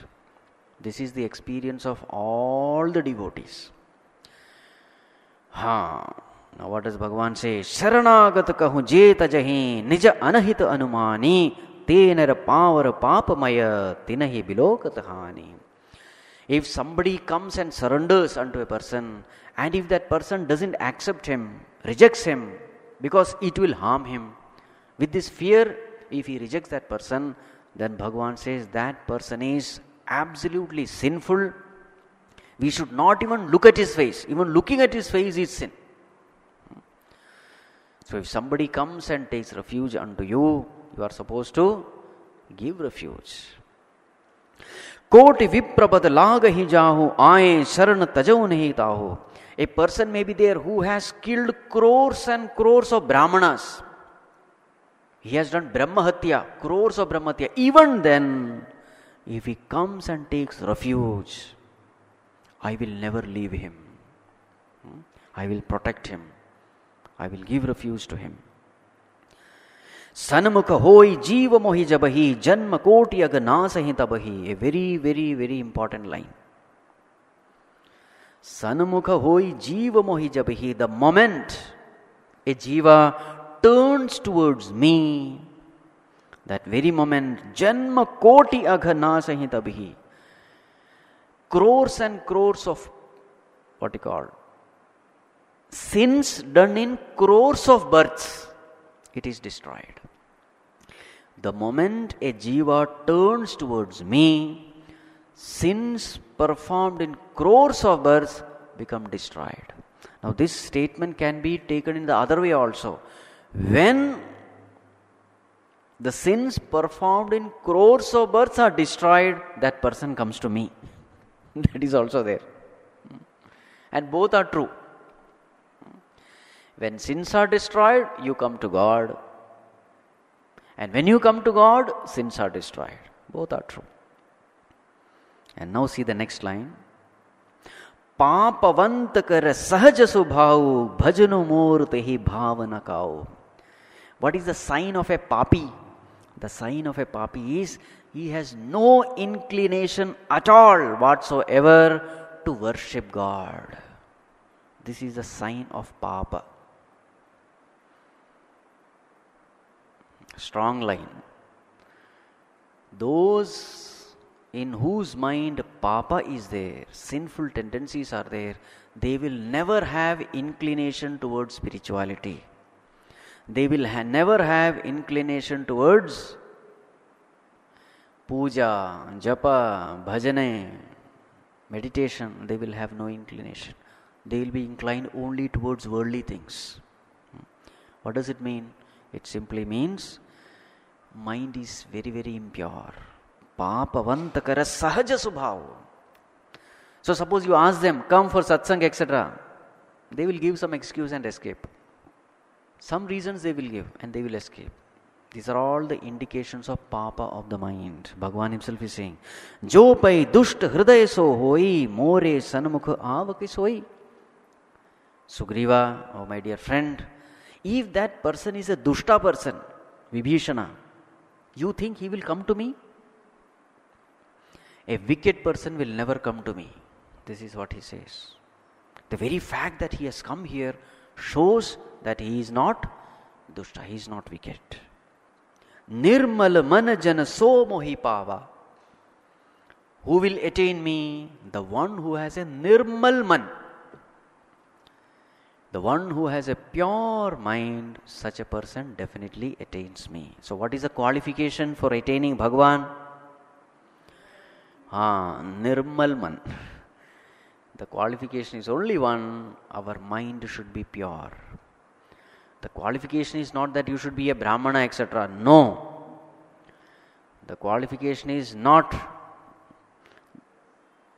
This is the experience of all the devotees. Ha. Now what does Bhagavan say? Sharanagat kahu jeta jahi nija anahit anumani tenar pavar papamaya tinahi bilokat hani. If somebody comes and surrenders unto a person, and if that person doesn't accept him, rejects him, because it will harm him, with this fear, if he rejects that person, then Bhagavan says that person is absolutely sinful. We should not even look at his face. Even looking at his face is sin. So if somebody comes and takes refuge unto you, you are supposed to give refuge. Koti viprabad laga hi jahu, aye sharan tajau nahi tahu. A person may be there who has killed crores and crores of brahmanas. He has done brahmahatya, crores of brahmahatya. Even then, if he comes and takes refuge, I will never leave him. I will protect him. I will give refuge to him. Sanmukha hoi jeeva mohi jabahi janma koti agnasa hitabahi. A very, very, very important line. Sanmukha hoi jeeva mohi jabahi. The moment a jiva turns towards me, that very moment, janma koti agnasa hitabahi. Crores and crores of what you call sins done in crores of births, it is destroyed. The moment a jiva turns towards me, sins performed in crores of births become destroyed. Now this statement can be taken in the other way also. When the sins performed in crores of births are destroyed, that person comes to me. That is also there. And both are true. When sins are destroyed, you come to God. And when you come to God, sins are destroyed. Both are true. And now see the next line. Papavantakara sahaja subhau bhajanu murtehi bhavanakau. What is the sign of a papi? The sign of a papi is he has no inclination at all whatsoever to worship God. This is the sign of papa. Strong line. Those in whose mind papa is there, sinful tendencies are there, they will never have inclination towards spirituality. They will ha- never have inclination towards puja, japa, bhajane, meditation. They will have no inclination. They will be inclined only towards worldly things. What does it mean? It simply means mind is very, very impure. Papavantakara sahaja subhav. So suppose you ask them, come for satsang, et cetera. They will give some excuse and escape. Some reasons they will give and they will escape. These are all the indications of papa of the mind. Bhagavan himself is saying, Jo pai dusht hriday so hoi, more sanmukh avaki soi. Sugriva, oh my dear friend, if that person is a dushta person, Vibhishana, you think he will come to me? A wicked person will never come to me. This is what he says. The very fact that he has come here shows that he is not dushta, he is not wicked. Nirmal manajana so mohi pava. Who will attain me? The one who has a nirmal man. The one who has a pure mind, such a person definitely attains me. So what is the qualification for attaining Bhagavan? Ah, nirmal man. The qualification is only one, our mind should be pure. The qualification is not that you should be a brahmana, et cetera. No. The qualification is not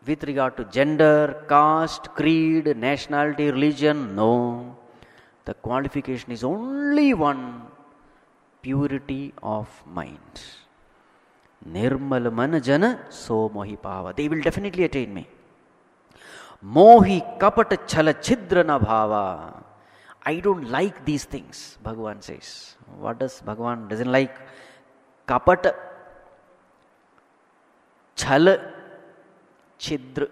with regard to gender, caste, creed, nationality, religion. No. The qualification is only one, purity of mind. Nirmal manajana so mohi pava. They will definitely attain me. Mohi kapata chala chidra na bhava. I don't like these things, Bhagavan says. What does Bhagavan doesn't like? Kapata, chala, chidra.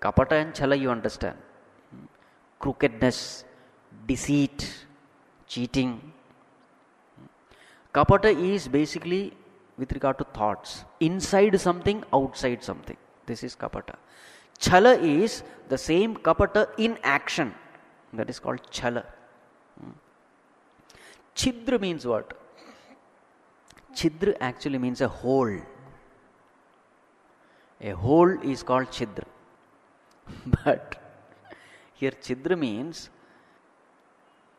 Kapata and chala you understand. Crookedness, deceit, cheating. Kapata is basically with regard to thoughts. Inside something, outside something. This is kapata. Chala is the same kapata in action. That is called chala. Chidra means what? Chidra actually means a hole. A hole is called chidra. But here chidra means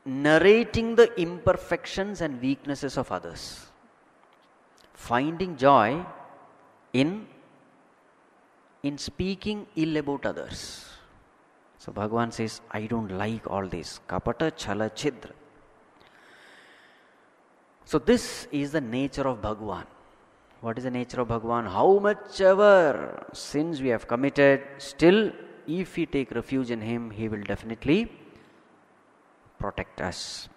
narrating the imperfections and weaknesses of others. Finding joy in, in speaking ill about others. So Bhagavan says, I don't like all this. Kapata, chala, chidra. So this is the nature of Bhagavan. What is the nature of Bhagavan? How much ever sins we have committed, still if we take refuge in Him, He will definitely protect us.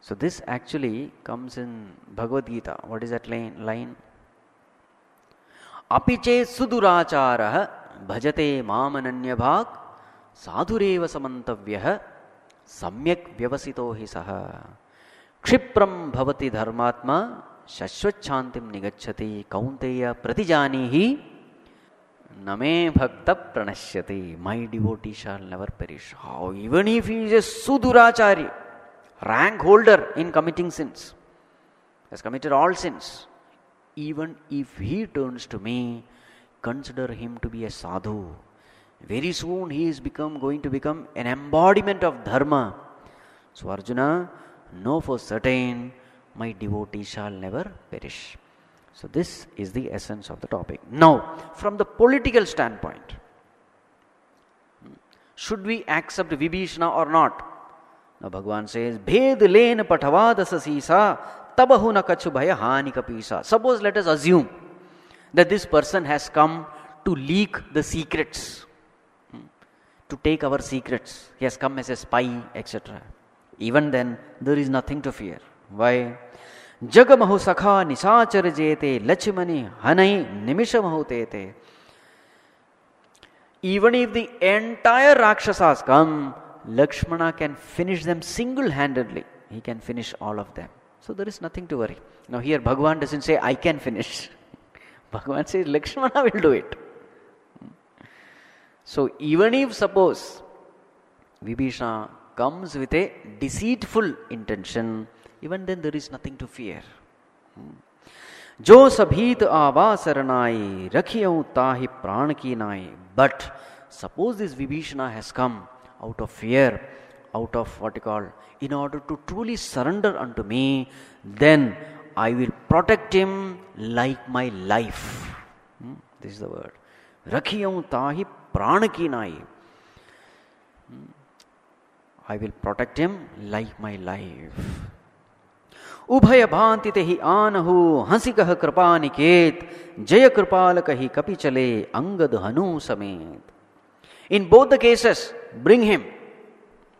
So this actually comes in Bhagavad Gita. What is that line? Apiche suduracharaha bhajate mamananya bhag sadhureva samantavyah samyak vyavasito hi saha kshipram bhavati dharmatma shashvachantim nigacchati kaunteya pratijanihi name bhakta pranashyati. My devotee shall never perish. How? Even if he is a sudurachari, rank holder in committing sins, has committed all sins, even if he turns to me, consider him to be a sadhu. Very soon he is become going to become an embodiment of dharma. So Arjuna, know for certain, my devotee shall never perish. So this is the essence of the topic. Now, from the political standpoint, should we accept Vibhishana or not? Now Bhagavan says, Bhed len pathavadasa sisa tabahu nakachu bhaya hani kapisa. Suppose let us assume that this person has come to leak the secrets, to take our secrets. He has come as a spy, et cetera. Even then, there is nothing to fear. Why? Jagamahu sakha nisachar jete lachimani hanai nimishamahu tete. Even if the entire Rakshasas come, Lakshmana can finish them single-handedly. He can finish all of them. So there is nothing to worry. Now here Bhagavan doesn't say, I can finish. Bhagavan says, Lakshmana will do it. So even if suppose Vibhishana comes with a deceitful intention, even then there is nothing to fear. Jo sabhit ava saranai rakhiyaun tahi pran ki nai. But suppose this Vibhishana has come out of fear, out of what you call, in order to truly surrender unto me, then I will protect him like my life. Hmm? This is the word. Rakhiyaun tahi pran ki nai. I will protect him like my life. Ubhaya bhanti tehi anahu hasikah kripaniket jaya kripalakahi kapichale angad hanu samet. In both the cases, bring him,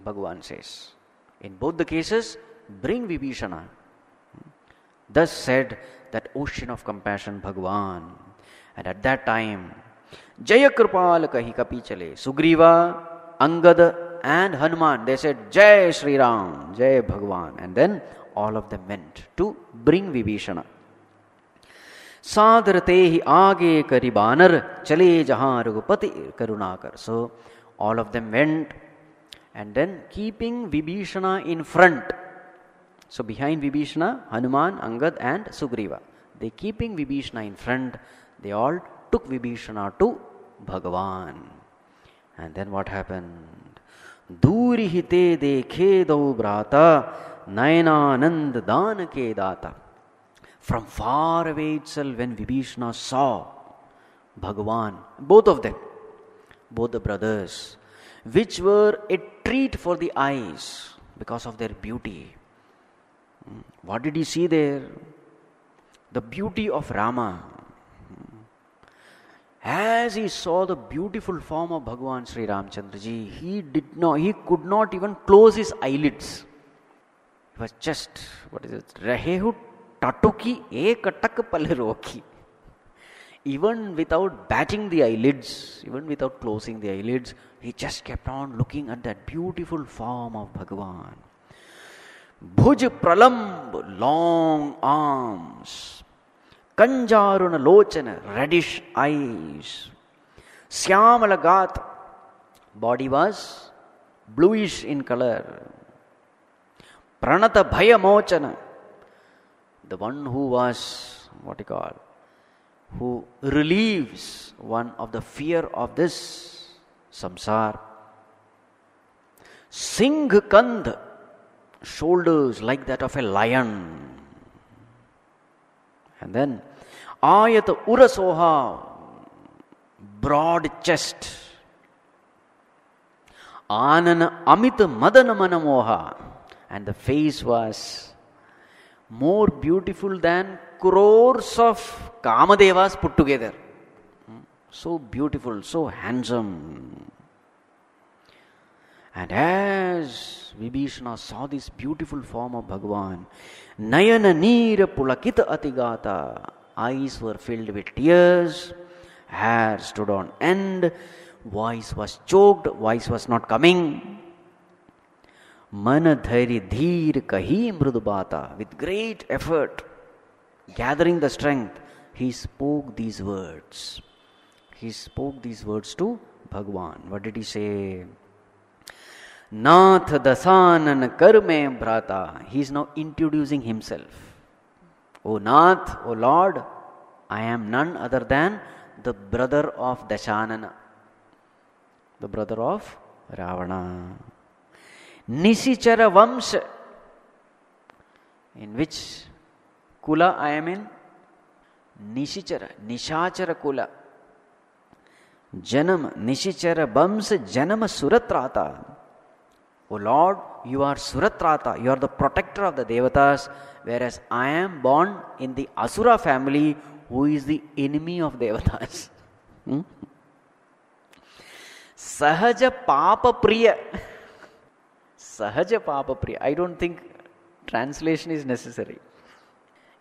Bhagavan says. In both the cases, bring Vibhishana. Thus said that ocean of compassion, Bhagavan. And at that time, Jaya Kripalakahi Kapichale, Sugriva, Angada and Hanuman, they said, Jai Sri Ram, Jai Bhagavan. And then all of them went to bring Vibhishana. Sadhratehi aage karibanar chale jahan Raghupati karunakar. So all of them went, and then keeping Vibhishana in front. So behind Vibhishana, Hanuman, Angad and Sugriva. They keeping Vibhishana in front, they all took Vibhishana to Bhagavan. And then what happened? Durihite dekhe dau brata nayananand dana ke data. From far away itself, when Vibhishana saw Bhagavan, both of them, both the brothers, which were a treat for the eyes because of their beauty. What did he see there? The beauty of Rama. As he saw the beautiful form of Bhagavan Sri Ramchandraji, he did not, he could not even close his eyelids. It was just, what is it? Rahehu tatuki ekatak paleroki. Even without batting the eyelids, even without closing the eyelids, He just kept on looking at that beautiful form of Bhagavan. Bhuj pralamb, long arms. Kanjaruna lochana, reddish eyes. Syamalagat, body was bluish in color. Pranata bhaya mochana, the one who was, what you call, who relieves one of the fear of this samsara. Singh kandh, shoulders like that of a lion. And then, ayat urasoha, broad chest. Anana amit madana manamoha, and the face was more beautiful than crores of Kamadevas put together. So beautiful, so handsome. And as Vibhishana saw this beautiful form of Bhagavan, Nayana Neera Pulakita Atigata, eyes were filled with tears, hair stood on end, voice was choked, voice was not coming. Mana Dhairi Dheer Kahi Mridubata, with great effort, gathering the strength, he spoke these words. He spoke these words to Bhagavan. What did he say? Nath dasanan karme bhrata. He is now introducing himself. O Nath, O Lord, I am none other than the brother of Dasanana, the brother of Ravana. Nisichara vamsa, in which kula I am in? Nisichara, Nishachara kula. Janam, Nisichara vamsa janama suratrata. O Lord, you are Suratrata, you are the protector of the Devatas, whereas I am born in the Asura family, who is the enemy of Devatas. Hmm? Sahaja Papa Priya. Sahaja Papa Priya. I don't think translation is necessary.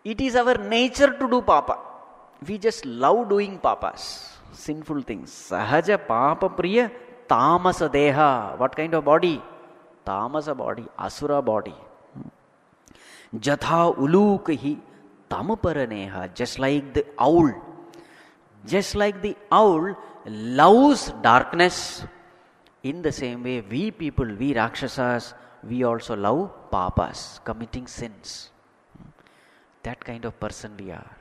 It is our nature to do Papa. We just love doing Papas, sinful things. Sahaja Papa Priya Tamasa Deha. What kind of body? Tamasa body, Asura body. Jatha ulukhi tamaparaneha, just like the owl. Just like the owl loves darkness, in the same way we people, we Rakshasas, we also love papas, committing sins. That kind of person we are.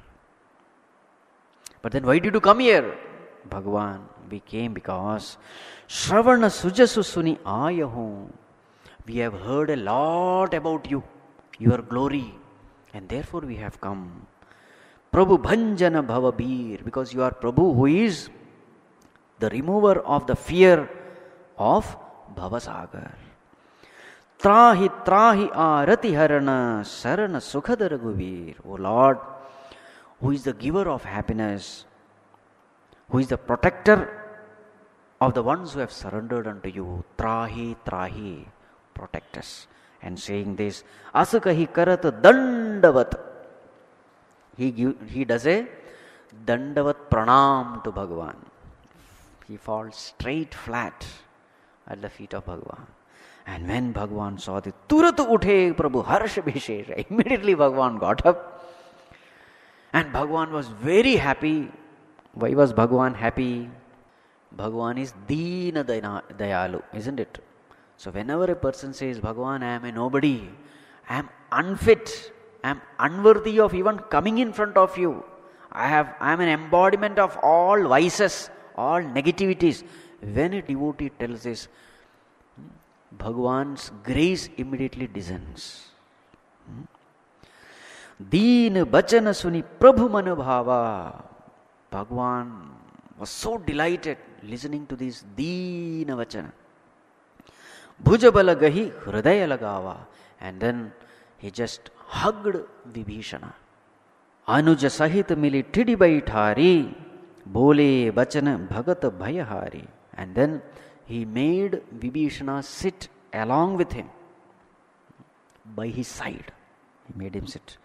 But then why did you come here? Bhagavan, we came because Shravana Sujasu Suni Ayahu. We have heard a lot about you, your glory, and therefore we have come. Prabhu Bhanjana Bhavabir, because you are Prabhu who is the remover of the fear of Bhavasagar. Trahi Trahi Arati Harana Sarana Sukhada Raghuvir, O Lord, who is the giver of happiness, who is the protector of the ones who have surrendered unto you. Trahi Trahi. Protect us. And saying this, Asukahi karat dandavat. He give, he does a dandavat pranam to Bhagavan. He falls straight flat at the feet of Bhagavan. And when Bhagavan saw the turat uthe Prabhu harshabhishesha, immediately Bhagavan got up. And Bhagavan was very happy. Why was Bhagavan happy? Bhagavan is Deena Dayalu, isn't it? So whenever a person says, Bhagavan, I am a nobody, I am unfit, I am unworthy of even coming in front of you, I have, I am an embodiment of all vices, all negativities. When a devotee tells this, Bhagavan's grace immediately descends. Deen bachana suni prabhu manabhava. Bhagavan was so delighted listening to this deen vachana. Bhujabala gahi hridaya lagava. And then he just hugged Vibhishana. Anuja sahita mili tidibai thari, bole bachana bhagata bhayahari. And then he made Vibhishana sit along with him, by his side. He made him sit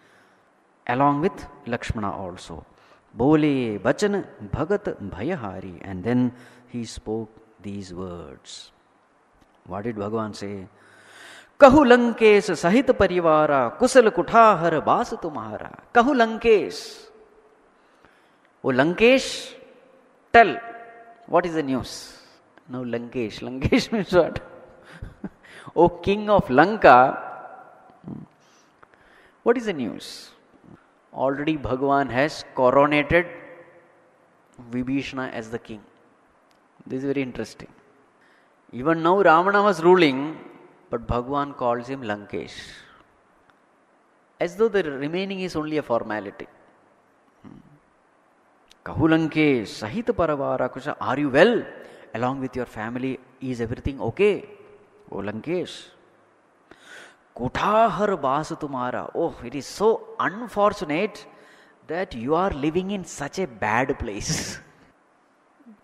along with Lakshmana also. Bole bachana bhagata bhayahari. And then he spoke these words. What did Bhagavan say? कहु लंकेश सहित परिवारा कुशल कुठाहर बास तुम्हारा. कहु लंकेश, वो Lankesh, tell what is the news. Now Lankesh, Lankesh means what? O king of Lanka, what is the news? Already Bhagavan has coronated Vibhishana as the king. This is very interesting. Even now Ravana was ruling, but Bhagavan calls him Lankesh, as though the remaining is only a formality. Kahu Lankesh, Sahita Paravara Kusha, are you well? Along with your family, is everything okay? O Lankesh. Kutahar Basu Tumara. Oh, it is so unfortunate that you are living in such a bad place.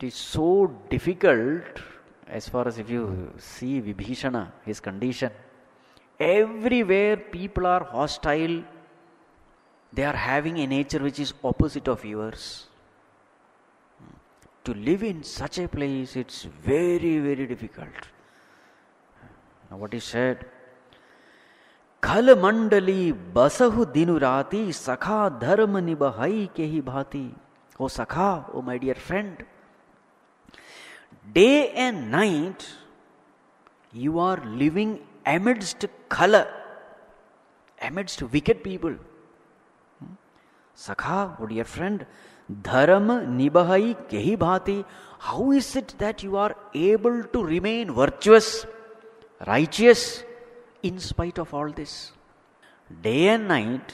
It is so difficult. As far as if you see Vibhishana, his condition, everywhere people are hostile. They are having a nature which is opposite of yours. To live in such a place, it's very, very difficult. Now what he said, Khal mandali basahu dinurati sakha dharma nibahai kehi bhati. Oh sakha, oh my dear friend, day and night you are living amidst khala, amidst wicked people. Sakha, oh dear friend, dharma nibahai kehi bhati. How is it that you are able to remain virtuous, righteous, in spite of all this? Day and night,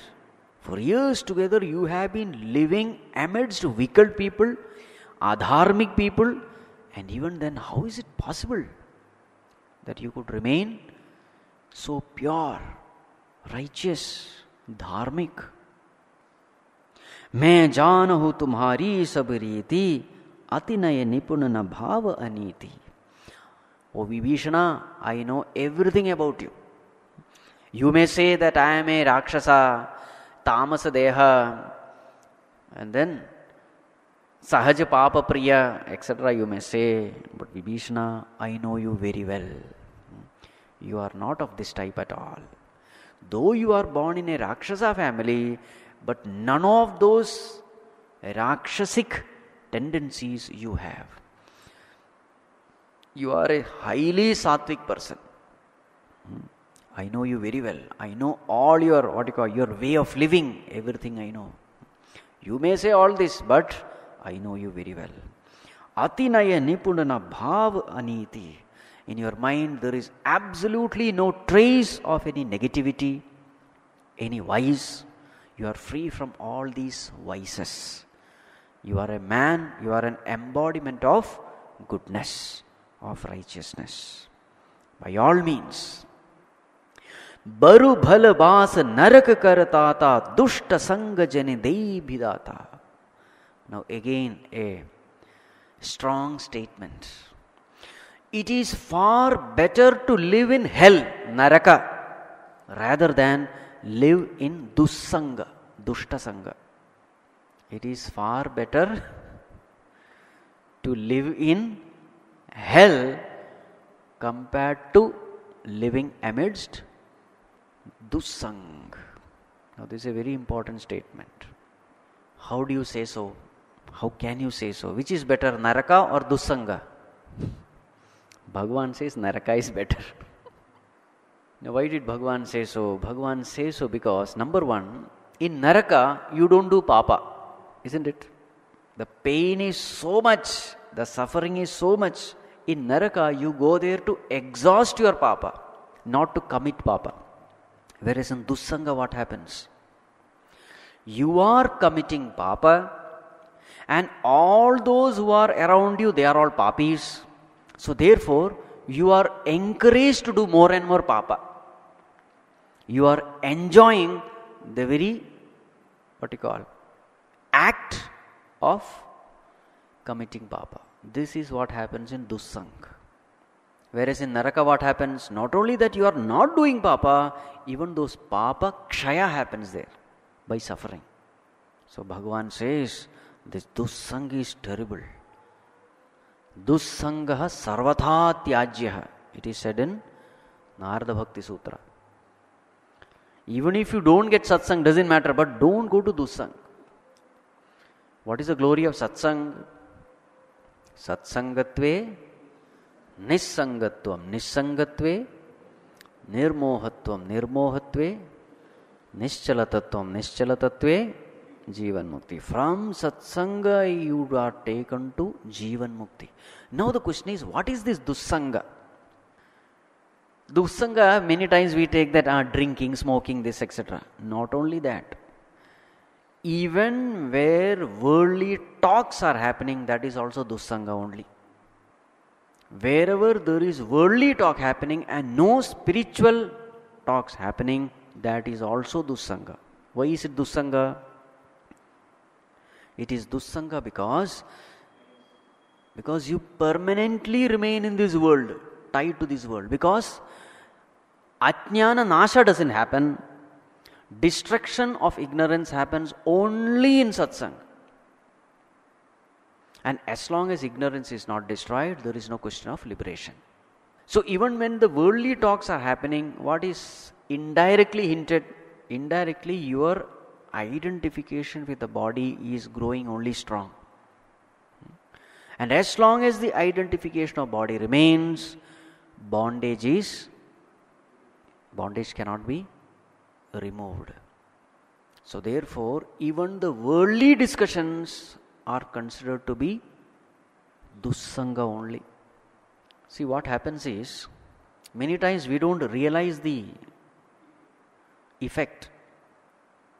for years together, you have been living amidst wicked people, adharmic people, and even then, how is it possible that you could remain so pure, righteous, dharmic? मैं जान हूँ तुम्हारी सब रीति अति नय निपुण न भाव अनीति. ओ Vibhishana, I know everything about you. You may say that I am a Rakshasa, Tamasa Deha, and then Sahaj Papa Priya, et cetera. You may say, but Vibhishana, I know you very well. You are not of this type at all. Though you are born in a Rakshasa family, but none of those Rakshasic tendencies you have. You are a highly sattvic person. I know you very well. I know all your, what you call, your way of living, everything I know. You may say all this, but I know you very well. Atinaya nipundana bhav aniti. In your mind there is absolutely no trace of any negativity, any vice. You are free from all these vices. You are a man, you are an embodiment of goodness, of righteousness. By all means. Baru bhala basa naraka karatata dushta sanga jane deibhidata. Now again a strong statement. It is far better to live in hell, naraka, rather than live in dussanga, dushta sanga. It is far better to live in hell compared to living amidst dussang. Now this is a very important statement. How do you say so? How can you say so? Which is better, naraka or dussanga? Bhagavan says naraka is better. Now why did Bhagavan say so? Bhagavan says so because, number one, in naraka you don't do papa, isn't it? The pain is so much, the suffering is so much. In naraka you go there to exhaust your papa, not to commit papa. Whereas in dussanga what happens? You are committing papa, and all those who are around you, they are all papis. So therefore, you are encouraged to do more and more papa. You are enjoying the very, what you call, act of committing papa. This is what happens in dussang. Whereas in naraka what happens? Not only that you are not doing papa, even those papa kshaya happens there by suffering. So Bhagavan says, this dussang is terrible. Dussangah sarvatha tyajyah. It is said in Narada Bhakti Sutra. Even if you don't get satsang, doesn't matter, but don't go to dussang. What is the glory of satsang? Satsangatve nissangatvam. Nissangatve nirmohatvam. Nirmohatve nishchalatatvam. Nishchalatatve Jivan Mukti. From satsanga you are taken to Jivan Mukti. Now the question is, what is this dussanga? Dussanga, many times we take that ah, drinking, smoking, this, et cetera. Not only that, even where worldly talks are happening, that is also dussanga only. Wherever there is worldly talk happening and no spiritual talks happening, that is also dussanga. Why is it dussanga? It is dussanga because, because you permanently remain in this world, tied to this world. Because ajnana nasha doesn't happen. Destruction of ignorance happens only in satsang. And as long as ignorance is not destroyed, there is no question of liberation. So even when the worldly talks are happening, what is indirectly hinted? Indirectly, your identification with the body is growing only strong. And as long as the identification of body remains, bondage is, bondage cannot be removed. So therefore, even the worldly discussions are considered to be dussanga only. See, what happens is, many times we don't realize the effect.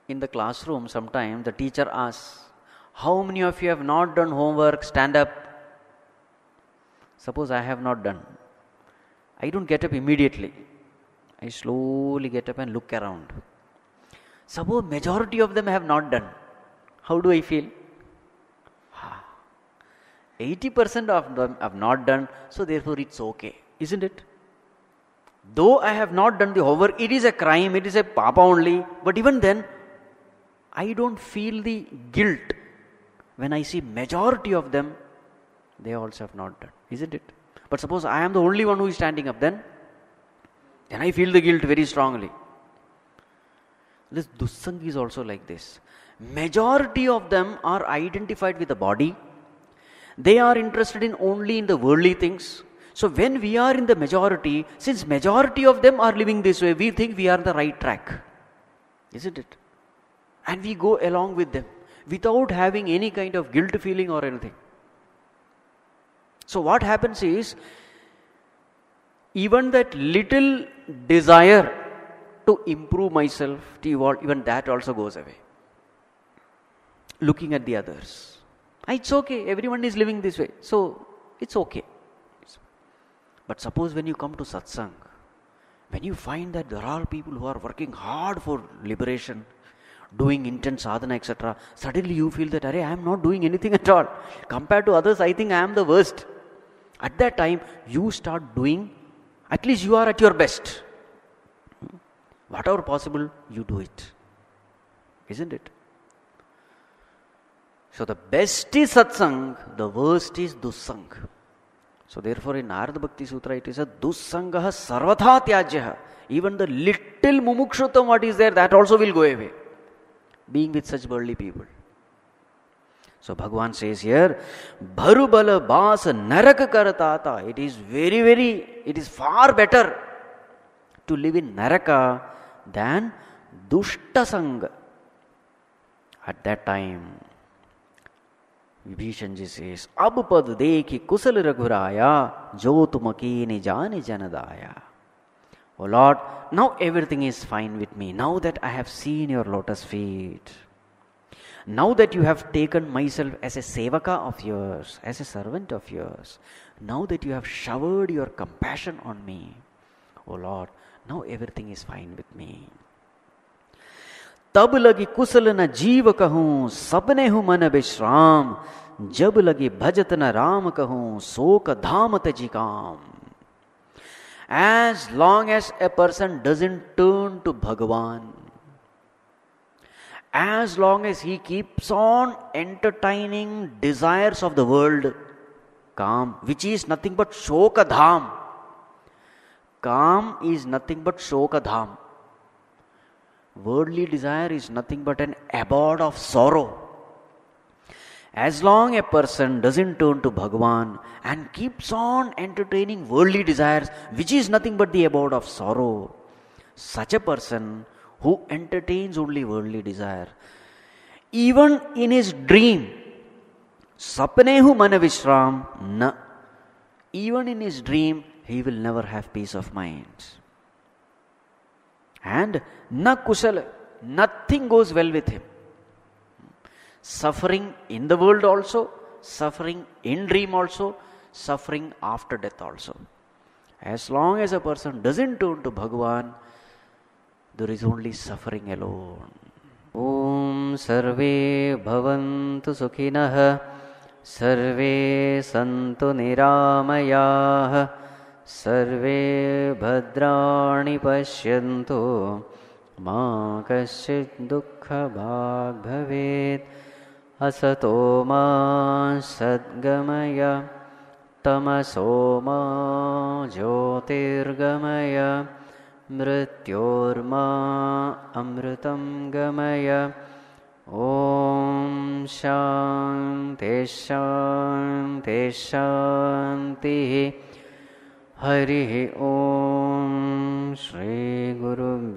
In the classroom, sometimes the teacher asks, how many of you have not done homework? Stand up. Suppose I have not done. I don't get up immediately. I slowly get up and look around. Suppose majority of them have not done. How do I feel? eighty percent of them have not done, so therefore it's okay. Isn't it? Though I have not done the homework, it is a crime, it is a papa only. But even then, I don't feel the guilt when I see majority of them, they also have not done. Isn't it? But suppose I am the only one who is standing up, then then I feel the guilt very strongly. This dussanga is also like this. Majority of them are identified with the body. They are interested in only in the worldly things. So when we are in the majority, since majority of them are living this way, we think we are on the right track. Isn't it? And we go along with them without having any kind of guilt feeling or anything. So what happens is, even that little desire to improve myself, to evolve, even that also goes away. Looking at the others. It's okay, everyone is living this way, so it's okay. But suppose when you come to satsang, when you find that there are people who are working hard for liberation, doing intense sadhana, et cetera, suddenly you feel that, "Arey, I am not doing anything at all. Compared to others, I think I am the worst." At that time, you start doing, at least you are at your best. Whatever possible, you do it. Isn't it? So the best is satsang, the worst is dussang. So therefore in Narada Bhakti Sutra it is a dussangah sarvatha tyajyah. Even the little mumukshutam what is there, that also will go away. Being with such worldly people. So Bhagavan says here, bharubala bas naraka karatata. It is very very, it is far better to live in naraka than dushtasanga. At that time, Vibhishan ji says, ab pad dekhi kusal raghuraya, jo tumakini jani janadaya. Oh Lord, now everything is fine with me. Now that I have seen your lotus feet, now that you have taken myself as a sevaka of yours, as a servant of yours, now that you have showered your compassion on me, oh Lord, now everything is fine with me. तब लगी कुशल न जीव कहूं सपने हूं मन विश्राम जब लगी भजत न राम कहूं सोक धाम तजी काम. As long as a person doesn't turn to Bhagavan, as long as he keeps on entertaining desires of the world, काम which is nothing but shokadham. Kam is nothing but shokadham. Worldly desire is nothing but an abode of sorrow. As long a person doesn't turn to Bhagavan and keeps on entertaining worldly desires, which is nothing but the abode of sorrow, such a person who entertains only worldly desire, even in his dream, sapnehu mana vishram na, even in his dream, he will never have peace of mind. And na kusala, nothing goes well with him. Suffering in the world also, suffering in dream also, suffering after death also. As long as a person doesn't turn to Bhagavan, there is only suffering alone. Om Sarve Bhavantu Sukhinah, Sarve Santu Niramayah, Sarve Bhadrani Pashyantu, Ma Kashit Dukkha Bhag Bhavet. Asato ma sadgamaya, tamaso ma jyotirgamaya, mrityorma amritam gamaya. Om shanti shanti shanti. Hari Om Shri Guru